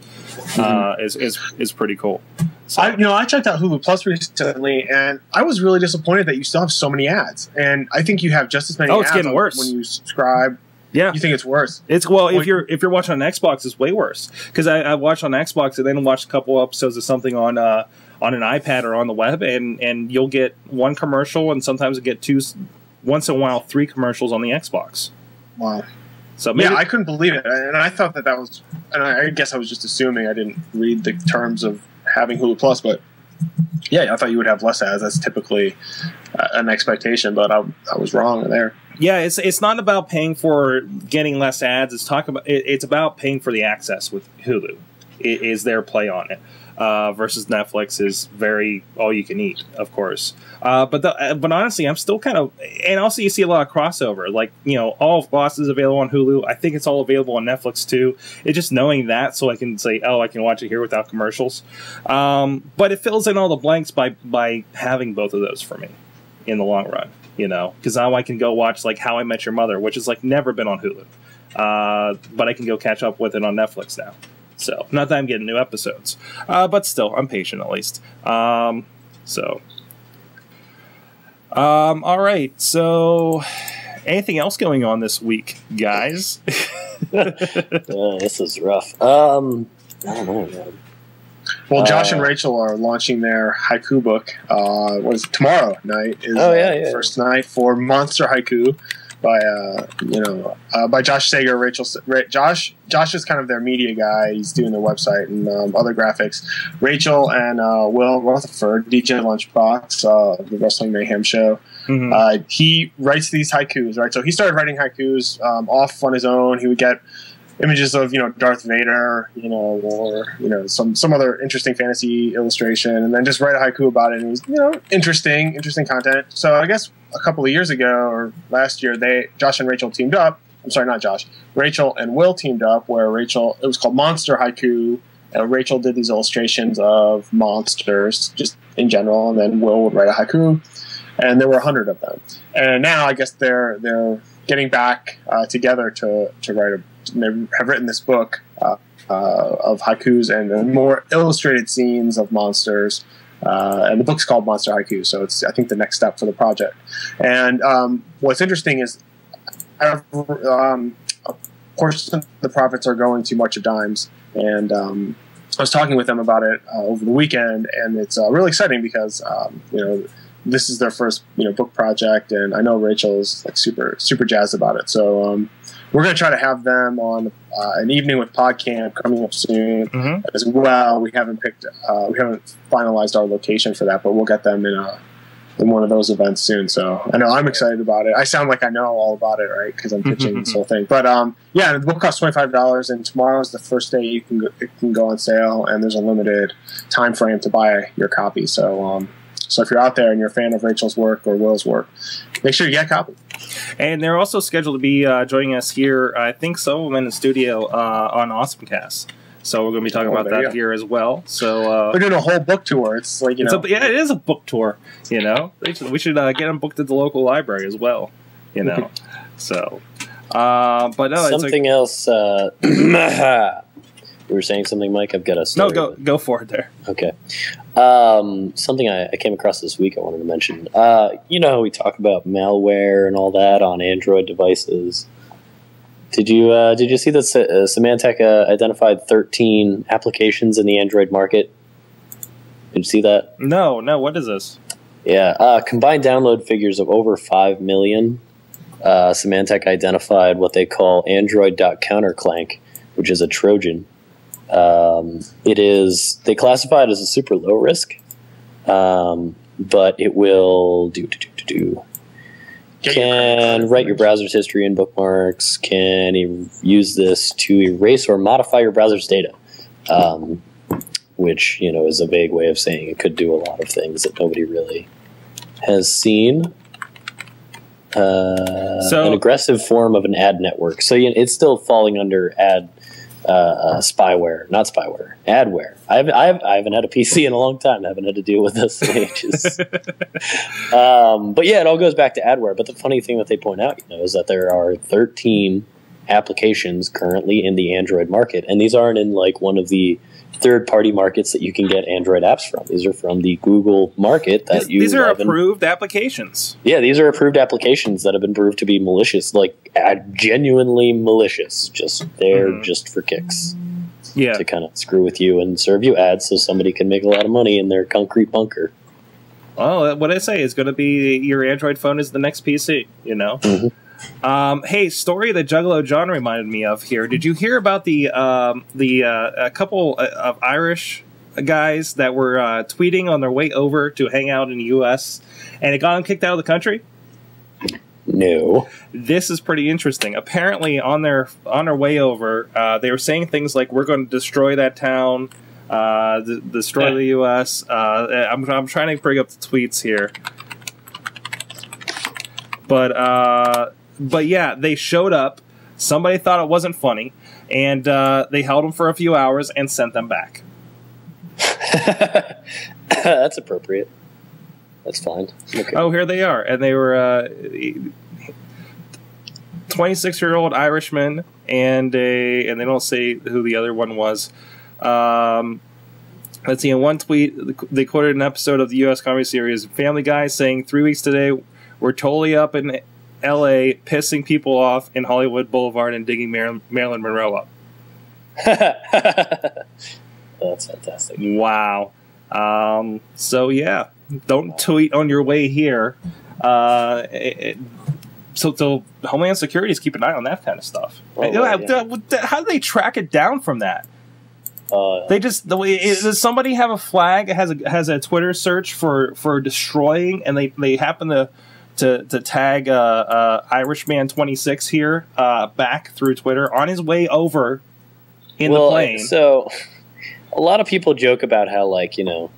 uh, is, is is pretty cool. So. I, you know, I checked out Hulu Plus recently, and I was really disappointed that you still have so many ads. And I think you have just as many. Oh, it's ads getting worse when you subscribe. Yeah, you think it's worse? It's well, if you're if you're watching on Xbox, it's way worse because I, I watched on Xbox and then watched a couple episodes of something on uh, on an iPad or on the web, and and you'll get one commercial, and sometimes you get two. Once in a while, three commercials on the Xbox. Wow. So maybe yeah, I couldn't believe it. And I thought that that was... And I guess I was just assuming. I didn't read the terms of having Hulu Plus, but yeah, I thought you would have less ads. That's typically uh, an expectation, but I, I was wrong there. Yeah, it's it's not about paying for getting less ads. It's talk about it, it's about paying for the access with Hulu. It is their play on it. Uh, versus Netflix is very all you can eat, of course. Uh, but the, but honestly, I'm still kind of, and also you see a lot of crossover. Like you know, all of Boss is available on Hulu. I think it's all available on Netflix too. It's just knowing that, so I can say, oh, I can watch it here without commercials. Um, but it fills in all the blanks by by having both of those for me in the long run. You know, because now I can go watch like How I Met Your Mother, which has like never been on Hulu, uh, but I can go catch up with it on Netflix now. So, not that I'm getting new episodes, uh, but still, I'm patient at least. Um, so, um, all right. So, anything else going on this week, guys? Oh, this is rough. Um, I don't know, man. Well, Josh uh, and Rachel are launching their haiku book. Uh, what is it? Tomorrow night is oh, yeah, uh, yeah. the first night for Monster Haiku. By uh, you know, uh, by Josh Sager, Rachel, Ra Josh, Josh is kind of their media guy. He's doing their website and um, other graphics. Rachel and uh, Will Rutherford, D J Lunchbox, uh, the Wrestling Mayhem show. Mm-hmm. uh, he writes these haikus, right? So he started writing haikus um, off on his own. He would get images of you know Darth Vader, you know, or you know some some other interesting fantasy illustration, and then just write a haiku about it. And it was you know interesting, interesting content. So I guess. A couple of years ago, or last year, they Josh and Rachel teamed up. I'm sorry, not Josh. Rachel and Will teamed up, where Rachel it was called Monster Haiku, and Rachel did these illustrations of monsters just in general, and then Will would write a haiku. and there were a hundred of them. And now I guess they're they're getting back uh, together to to write a. They have written this book uh, uh, of haikus and uh, more illustrated scenes of monsters. Uh, and the book's called Monster Haiku, so it's, I think, the next step for the project. And um, what's interesting is, um, of course, the profits are going to March of Dimes, and um, I was talking with them about it uh, over the weekend, and it's uh, really exciting because um, you know, this is their first you know book project, and I know Rachel's like super super jazzed about it. So um, we're going to try to have them on uh, an evening with PodCamp coming up soon mm-hmm. as well. We haven't picked, uh, we haven't finalized our location for that, but we'll get them in a, in one of those events soon. So I know I'm excited about it. I sound like I know all about it, right? Because I'm pitching this whole thing. But um, yeah, the book costs twenty-five dollars, and tomorrow's the first day you can go, it can go on sale, and there's a limited time frame to buy your copy. So um, so if you're out there and you're a fan of Rachel's work or Will's work, make sure you get a copy. And they're also scheduled to be uh, joining us here, I think some of them in the studio, uh, on Awesomecast. So we're going to be talking oh, about that here as well. So uh, we're doing a whole book tour. It's like you it's know, a, yeah, it is a book tour. You know, we should uh, get them booked at the local library as well. You know, so uh, but no, something it's like, else. Uh, you were saying something, Mike. I've got a story. No, go go for it there. Okay, um, something I, I came across this week I wanted to mention. Uh, you know how we talk about malware and all that on Android devices. Did you uh, did you see that uh, Symantec uh, identified thirteen applications in the Android market? Did you see that? No, no. What is this? Yeah, uh, combined download figures of over five million. Uh, Symantec identified what they call Android.counterclank, which is a Trojan. Um, it is they classify it as a super low risk, um, but it will do do do do do. Can write your browser's history and bookmarks. Can use this to erase or modify your browser's data, um, which you know is a vague way of saying it could do a lot of things that nobody really has seen. Uh, so, an aggressive form of an ad network. So you know, it's still falling under ad uh, spyware, not spyware, adware. I haven't, I haven't, I haven't had a P C in a long time. I haven't had to deal with this in ages. um, but yeah, it all goes back to adware. But the funny thing that they point out, you know, is that there are thirteen applications currently in the Android market, and these aren't in like one of the third-party markets that you can get Android apps from. These are from the Google market. That these, you these are approved applications. Yeah, these are approved applications that have been proved to be malicious, like uh, genuinely malicious. Just they're mm. just for kicks. Yeah, to kind of screw with you and serve you ads so somebody can make a lot of money in their concrete bunker. Oh, what I say is going to be your Android phone is the next P C, you know? Mm-hmm. um, hey, story that Juggalo John reminded me of here. Did you hear about the, um, the uh, a couple of Irish guys that were uh, tweeting on their way over to hang out in the U S and it got them kicked out of the country? No. This is pretty interesting. Apparently, on their on their way over, uh, they were saying things like, "We're going to destroy that town, uh, d destroy yeah. the U S" Uh, I'm I'm trying to bring up the tweets here, but uh, but yeah, they showed up. Somebody thought it wasn't funny, and uh, they held them for a few hours and sent them back. That's appropriate. That's fine. Okay. Oh, here they are. And they were uh, twenty-six-year-old Irishman, and a, and they don't say who the other one was. Um, let's see, in one tweet, they quoted an episode of the U S comedy series Family Guy saying, three weeks today, we're totally up in L A, pissing people off in Hollywood Boulevard and digging Mar Marilyn Monroe up. That's fantastic. Wow. Um, so, yeah. Don't tweet on your way here. Uh, it, it, so, so Homeland Security is keeping an eye on that kind of stuff. Oh, right, how, yeah. how do they track it down from that? Uh, they just the way it, does somebody have a flag that has a has a Twitter search for for destroying, and they they happen to to to tag uh, uh, Irishman twenty-six here uh, back through Twitter on his way over in well, the plane. So, a lot of people joke about how like you know.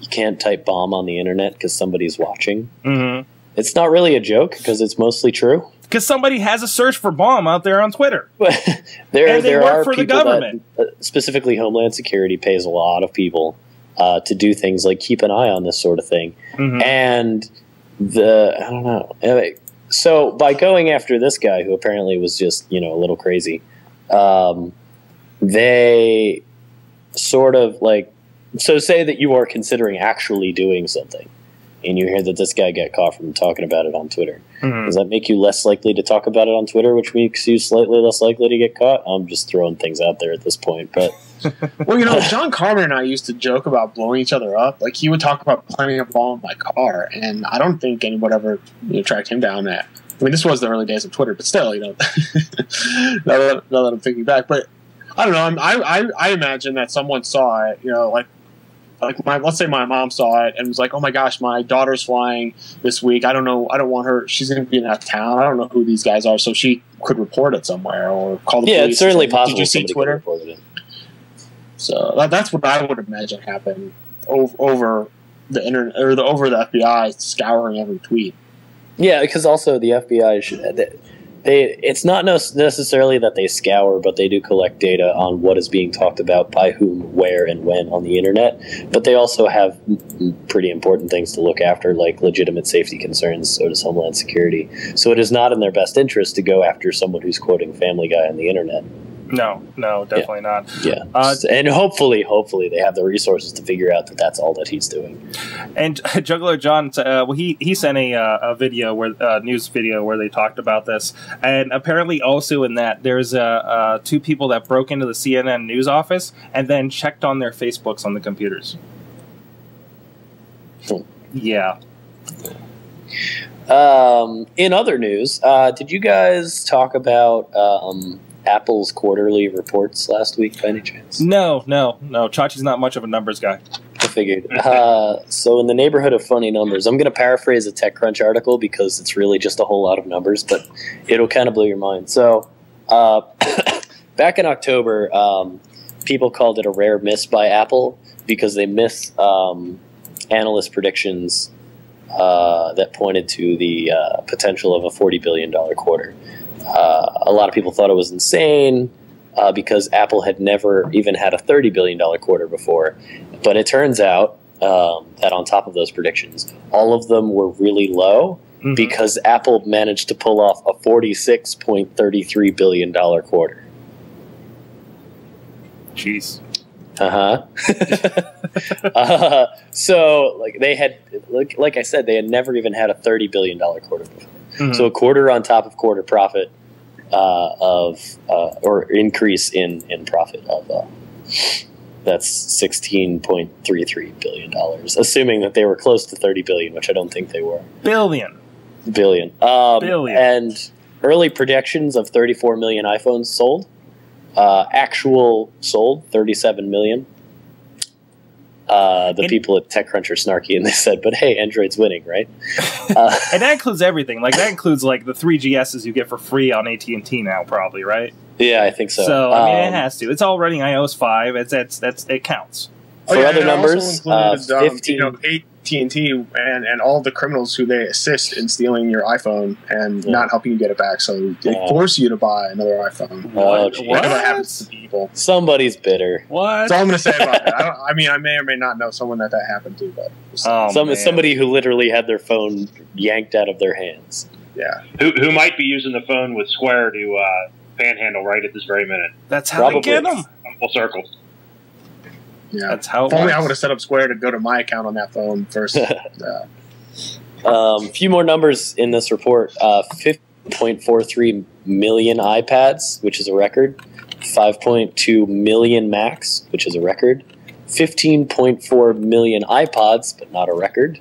You can't type bomb on the internet because somebody's watching. Mm-hmm. It's not really a joke because it's mostly true. Because somebody has a search for bomb out there on Twitter. there, and they there work are for the government. That, uh, specifically, Homeland Security pays a lot of people uh, to do things like keep an eye on this sort of thing. Mm-hmm. And the I don't know. So by going after this guy, who apparently was just, you know, a little crazy, um, they sort of like, so say that you are considering actually doing something and you hear that this guy got caught from talking about it on Twitter. Mm-hmm. Does that make you less likely to talk about it on Twitter, which makes you slightly less likely to get caught? I'm just throwing things out there at this point. But well, you know, John Carver and I used to joke about blowing each other up. Like, he would talk about planting a bomb in my car, and I don't think anyone ever, you know, tracked him down. At, I mean, this was the early days of Twitter, but still, you know, now, that, now that I'm thinking back. But I don't know. I'm, I, I I imagine that someone saw it, you know, like, Like my, let's say my mom saw it and was like, "Oh my gosh, my daughter's flying this week. I don't know. I don't want her. She's going to be in that town. I don't know who these guys are." So she could report it somewhere or call the yeah, police. Yeah, it's certainly possible. Did you see Twitter? So that, that's what I would imagine happened over, over the internet, or the, over the F B I scouring every tweet. Yeah, because also the F B I should. They, They, it's not necessarily that they scour, but they do collect data on what is being talked about by whom, where, and when on the internet. But they also have pretty important things to look after, like legitimate safety concerns. So does Homeland Security. So it is not in their best interest to go after someone who's quoting Family Guy on the internet. No, no, definitely yeah. not. Yeah, uh, and hopefully, hopefully they have the resources to figure out that that's all that he's doing. And Juggler John, uh, well, he he sent a uh, a video where uh, news video where they talked about this, and apparently also in that there's uh, uh, two people that broke into the C N N news office and then checked on their Facebooks on the computers. Hmm. Yeah. Um, in other news, uh, did you guys talk about? Um, Apple's quarterly reports last week, by any chance? No, no, no. Chachi's not much of a numbers guy. I figured. Uh, so in the neighborhood of funny numbers, I'm going to paraphrase a TechCrunch article because it's really just a whole lot of numbers, but it'll kind of blow your mind. So uh, back in October, um, people called it a rare miss by Apple because they missed um, analyst predictions uh, that pointed to the uh, potential of a forty billion dollar quarter. Uh, a lot of people thought it was insane uh, because Apple had never even had a thirty billion dollar quarter before. But it turns out um, that on top of those predictions, all of them were really low mm-hmm. because Apple managed to pull off a forty-six point three three billion dollar quarter. Jeez. Uh-huh. uh, so like they had, like, like I said, they had never even had a thirty billion dollar quarter before. Mm-hmm. So a quarter on top of quarter profit uh, of uh, or increase in, in profit of uh, that's sixteen point three three billion dollars, assuming that they were close to thirty billion, which I don't think they were. Billion, billion, um, billion. And early predictions of thirty four million iPhones sold, uh, actual sold thirty seven million. Uh, the and, people at TechCrunch are snarky, and they said, "But hey, Android's winning, right?" Uh, and that includes everything. Like that includes like the three G S's you get for free on A T and T now, probably, right? Yeah, I think so. So I mean, um, it has to. It's all running iOS five. It's that's that's it counts. For oh, yeah, other numbers, uh, fifteen. Um, you know, A T and T and and all the criminals who they assist in stealing your iPhone and yeah. not helping you get it back, so they yeah. force you to buy another iPhone. Oh, what? What? That happens to people. Somebody's bitter. What? That's all I'm going to say about it. I, don't, I mean, I may or may not know someone that that happened to, but oh, some somebody who literally had their phone yanked out of their hands. Yeah. Who who might be using the phone with Square to uh, panhandle right at this very minute? That's how Probably. they get them. Full circle. Yeah. That's how. If only I would have set up Square to go to my account on that phone first. A uh. um, few more numbers in this report: uh, fifty point four three million iPads, which is a record; five point two million Macs, which is a record; fifteen point four million iPods, but not a record.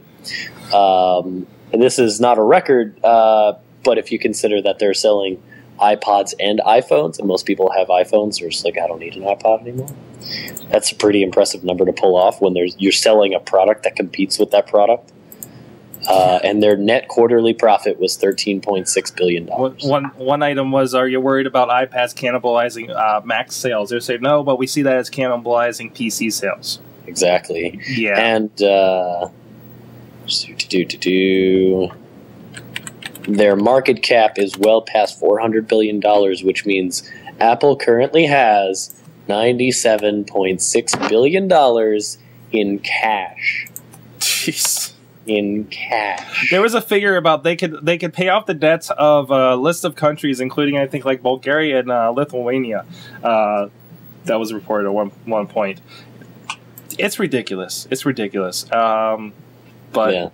Um, and this is not a record, uh, but if you consider that they're selling iPods and iPhones, and most people have iPhones, they're just like, I don't need an iPod anymore. That's a pretty impressive number to pull off when there's, you're selling a product that competes with that product. Uh, and their net quarterly profit was thirteen point six billion dollars. One, one item was, are you worried about iPads cannibalizing uh, Mac sales? They say, no, but we see that as cannibalizing P C sales. Exactly. Yeah. And uh, do, do, do, do. Their market cap is well past four hundred billion dollars, which means Apple currently has ninety-seven point six billion dollars in cash. Jeez. in cash. There was a figure about they could they could pay off the debts of a list of countries, including I think like Bulgaria and uh, Lithuania. Uh, that was reported at one one point. It's ridiculous. It's ridiculous. Um, but yeah.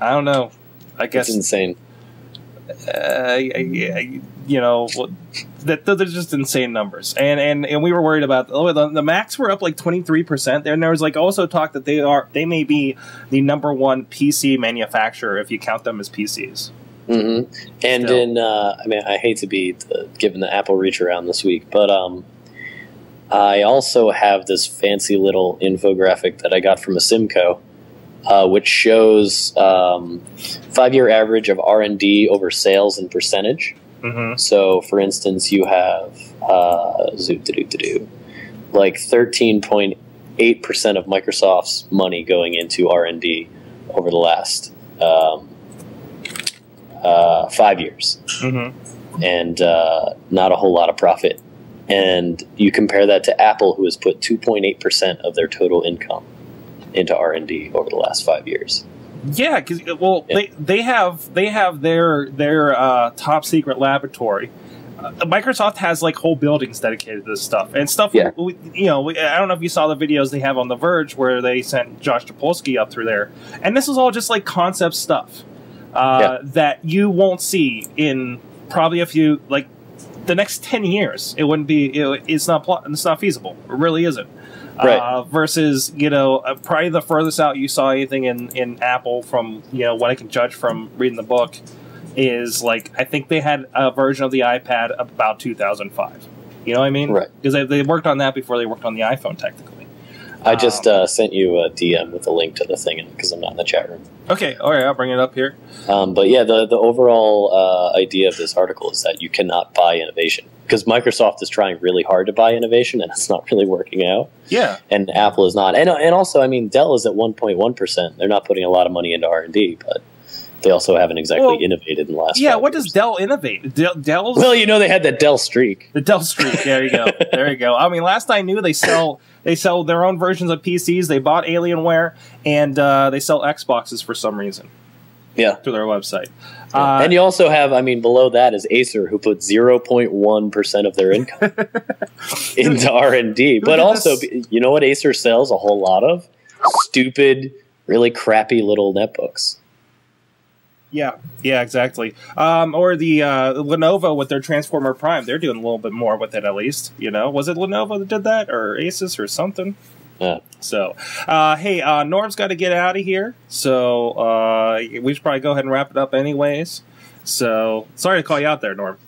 I don't know. I guess it's insane. Uh, you know, that those are just insane numbers, and and and we were worried about oh, the, the Macs were up like twenty-three percent there, and there was like also talk that they are they may be the number one P C manufacturer if you count them as P Cs. Mm-hmm. And Still. in uh, I mean, I hate to be the, given the Apple reach around this week, but um, I also have this fancy little infographic that I got from a Simco. Uh, which shows um, five-year average of R and D over sales in percentage. Mm-hmm. So, for instance, you have uh, zoop to do to do like thirteen point eight percent of Microsoft's money going into R and D over the last um, uh, five years, mm-hmm. and uh, not a whole lot of profit. And you compare that to Apple, who has put two point eight percent of their total income into R and D over the last five years. Yeah, because well, yeah. they they have they have their their uh, top secret laboratory. Uh, Microsoft has like whole buildings dedicated to this stuff and stuff. Yeah. We, you know, we, I don't know if you saw the videos they have on The Verge where they sent Josh Topolsky up through there, and this is all just like concept stuff uh, yeah. that you won't see in probably a few like the next ten years. It wouldn't be. It, it's not. It's not feasible. It really isn't. Right. Uh, versus, you know, uh, probably the furthest out you saw anything in, in Apple from, you know, what I can judge from reading the book is, like, I think they had a version of the iPad about two thousand five. You know what I mean? Right. Because they, they worked on that before they worked on the iPhone, technically. I um, just uh, sent you a D M with a link to the thing because I'm not in the chat room. Okay. All right. I'll bring it up here. Um, but, yeah, the, the overall uh, idea of this article is that you cannot buy innovation. Because Microsoft is trying really hard to buy innovation, and it's not really working out. Yeah. And Apple is not. And, and also, I mean, Dell is at one point one percent. They're not putting a lot of money into R and D, but they also haven't exactly well, innovated in the last Yeah, what years. Does Dell innovate? Dell, Dell's, well, you know, they had that Dell streak. The Dell streak. There you go. There you go. I mean, last I knew, they sell they sell their own versions of P Cs. They bought Alienware, and uh, they sell Xboxes for some reason. Yeah. Through their website. Yeah. Uh, and you also have, I mean, below that is Acer, who put zero point one percent of their income into R and D. But also, this. You know what Acer sells a whole lot of? Stupid, really crappy little netbooks. Yeah, yeah, exactly. Um, or the uh, Lenovo with their Transformer Prime. They're doing a little bit more with it, at least. You know, was it Lenovo that did that or Asus or something? Yeah. So, uh, hey, uh, Norm's got to get out of here, so uh, we should probably go ahead and wrap it up anyways. So, sorry to call you out there, Norm.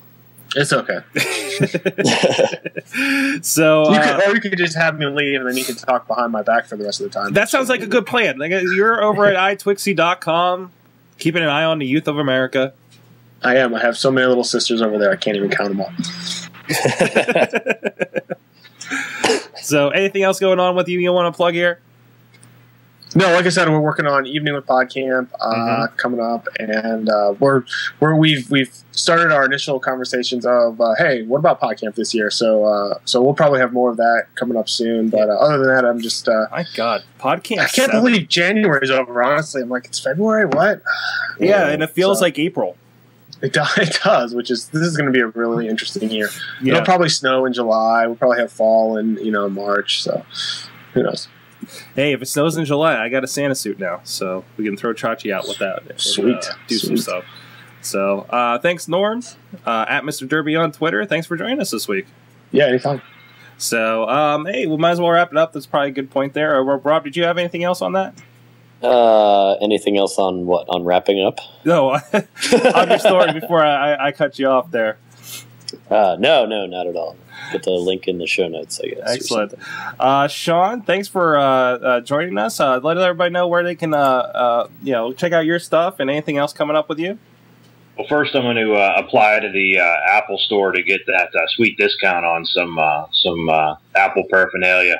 It's okay. so, you could, uh, or you could just have me leave, and then you can talk behind my back for the rest of the time. That sounds like a good plan. Like, you're over at i twixie dot com, keeping an eye on the youth of America. I am. I have so many little sisters over there, I can't even count them all. So, anything else going on with you you want to plug here? No, like I said, we're working on Evening with PodCamp uh, mm-hmm. coming up, and uh, we're we're we've we've started our initial conversations of uh, hey, what about PodCamp this year? So uh, so we'll probably have more of that coming up soon. But uh, other than that, I'm just uh, my God, PodCamp. I can't seven. believe January's over. Honestly, I'm like, it's February. What? Yeah, and it feels so. like April. It does, which is this is going to be a really interesting year. Yeah. It'll probably snow in July. We'll probably have fall in you know March. So who knows? Hey, if it snows in July, I got a Santa suit now, so we can throw Chachi out with that. Sweet, and, uh, do Sweet. some stuff. So uh, thanks, Norm, uh, at Mister Derby on Twitter. Thanks for joining us this week. Yeah, anytime. So um, hey, we might as well wrap it up. That's probably a good point there. Rob, did you have anything else on that? Uh, anything else on what? On wrapping up? No, on your story before I, I cut you off there. Uh, no, no, not at all. Put the link in the show notes, I guess. Excellent. Uh, Sean, thanks for uh, uh, joining us. Uh, let everybody know where they can, uh, uh, you know, check out your stuff and anything else coming up with you. Well, first I'm going to uh, apply to the uh, Apple Store to get that uh, sweet discount on some uh, some uh, Apple paraphernalia.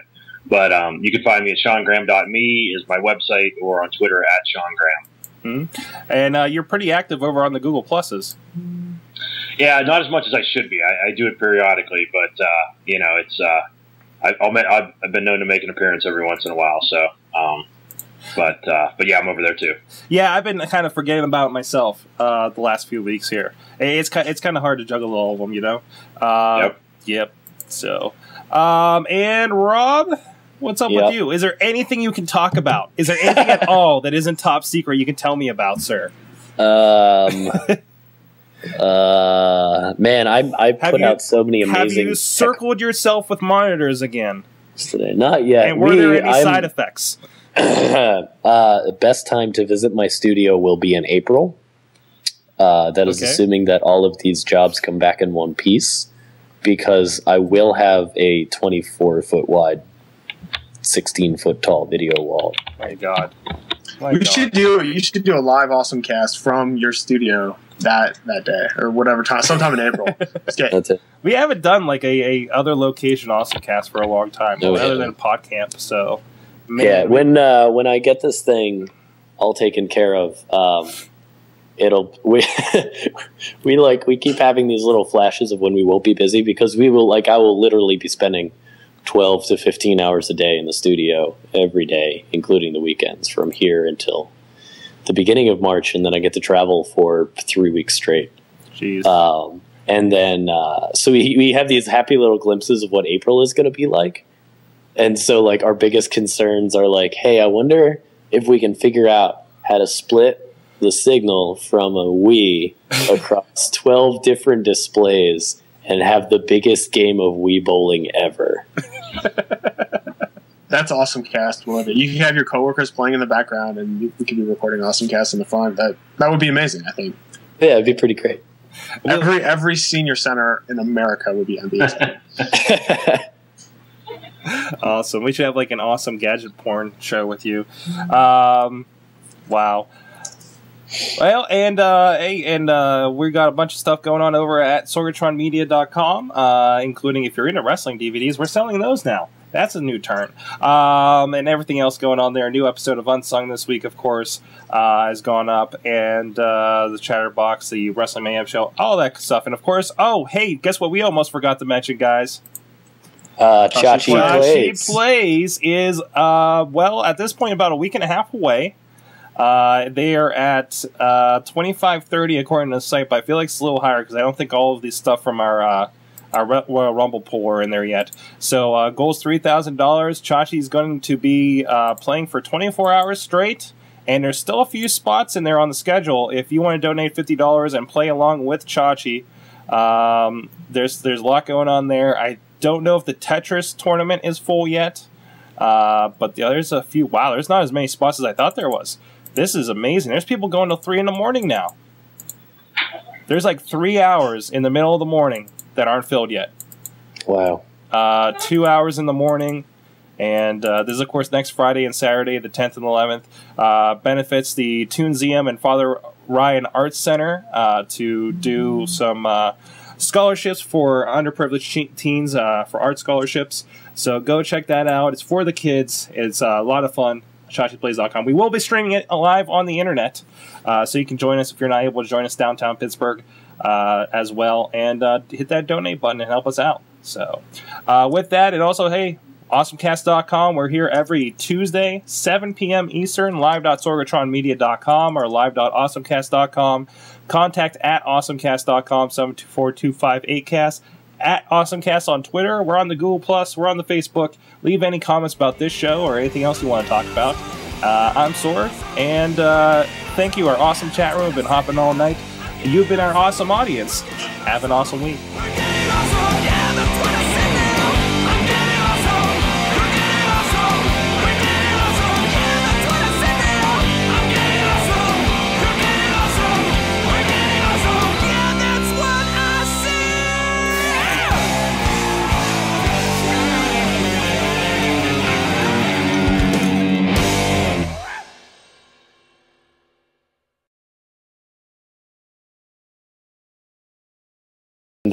But um, you can find me at sean graham dot me is my website, or on Twitter at sean graham. Mm-hmm. And uh, you're pretty active over on the Google Pluses. Yeah, not as much as I should be. I, I do it periodically, but uh, you know, it's uh, I, I'll, I've been known to make an appearance every once in a while. So um, But uh, but yeah, I'm over there too. Yeah, I've been kind of forgetting about myself uh, the last few weeks here. It's it's kind of hard to juggle all of them, you know. Uh, yep. Yep. So, um, and Rob, what's up yep. with you? Is there anything you can talk about? Is there anything at all that isn't top secret you can tell me about, sir? Um. uh, man, I I put you, out so many amazing. Have you circled yourself with monitors again? Not yet. And were Me, there any I'm, side effects? uh, best time to visit my studio will be in April. Uh, that is okay. assuming that all of these jobs come back in one piece, because I will have a twenty-four foot wide, sixteen foot tall video wall. My God, My you God. should do you should do a live Awesomecast from your studio that that day or whatever time, sometime in April. That's it. We haven't done like a, a other location Awesomecast for a long time, no, other than PodCamp. So. Man. Yeah, when uh, when I get this thing all taken care of, um, it'll we we like we keep having these little flashes of when we won't be busy, because we will like I will literally be spending twelve to fifteen hours a day in the studio every day, including the weekends, from here until the beginning of March, and then I get to travel for three weeks straight. Jeez. Um, and then uh, so we we have these happy little glimpses of what April is going to be like. And so, like, our biggest concerns are, like, hey, I wonder if we can figure out how to split the signal from a Wii across twelve different displays and have the biggest game of Wii bowling ever. That's Awesomecast. Love it. You can have your coworkers playing in the background, and we could be recording Awesomecast in the front. That, that would be amazing, I think. Yeah, it'd be pretty great. Every, every senior center in America would be M B S. Awesome. We should have like an awesome gadget porn show with you. Um, wow. Well, and uh, hey, and uh, we got a bunch of stuff going on over at sorgatron media dot com, uh, including if you're into wrestling D V Ds, we're selling those now. That's a new turn. Um, and everything else going on there. A new episode of Unsung this week, of course, uh, has gone up. And uh, the Chatterbox, the Wrestling Mayhem show, all that stuff. And, of course, oh, hey, guess what we almost forgot to mention, guys? Uh, Chachi Plays. Plays is, uh, well, at this point, about a week and a half away. Uh, they are at uh, twenty-five thirty, according to the site, but I feel like it's a little higher because I don't think all of this stuff from our uh, our Royal Rumble pool are in there yet. So, uh, goal's three thousand dollars. Chachi's going to be uh, playing for twenty-four hours straight, and there's still a few spots in there on the schedule. If you want to donate fifty dollars and play along with Chachi, um, there's, there's a lot going on there. I don't know if the Tetris tournament is full yet, uh, but the, there's a few. Wow, there's not as many spots as I thought there was. This is amazing. There's people going till three in the morning now. There's like three hours in the middle of the morning that aren't filled yet. Wow. Uh, two hours in the morning, and uh, this is of course next Friday and Saturday, the tenth and eleventh. Uh, benefits the Toonsium and Father Ryan Arts Center uh, to do some. Uh, scholarships for underprivileged teens, uh, for art scholarships. So go check that out. It's for the kids. It's uh, a lot of fun. Chachi Plays dot com. We will be streaming it live on the internet, uh, so you can join us if you're not able to join us downtown Pittsburgh uh, as well. And uh, hit that donate button and help us out. So uh, with that, and also, hey, Awesomecast dot com. We're here every Tuesday, seven p m Eastern, live dot sorgatron media dot com or live dot awesomecast dot com. Contact at awesomecast dot com, seven two four, two five eight cast, at Awesomecast on Twitter. We're on the Google Plus. We're on the Facebook. Leave any comments about this show or anything else you want to talk about. Uh, I'm Sword, and uh, thank you, our awesome chat room. We've been hopping all night. You've been our awesome audience. Have an awesome week.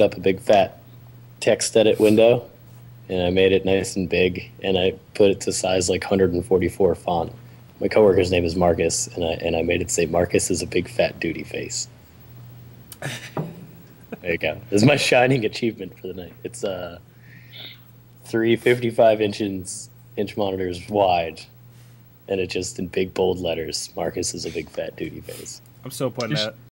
Up a big fat text edit window, and I made it nice and big, and I put it to size like one hundred forty-four font. My coworker's name is Marcus, and I and I made it say Marcus is a big fat duty face. There you go. This is my shining achievement for the night. It's uh three fifty-five inches inch monitors wide, And it just in big bold letters, Marcus is a big fat duty face. I'm so putting that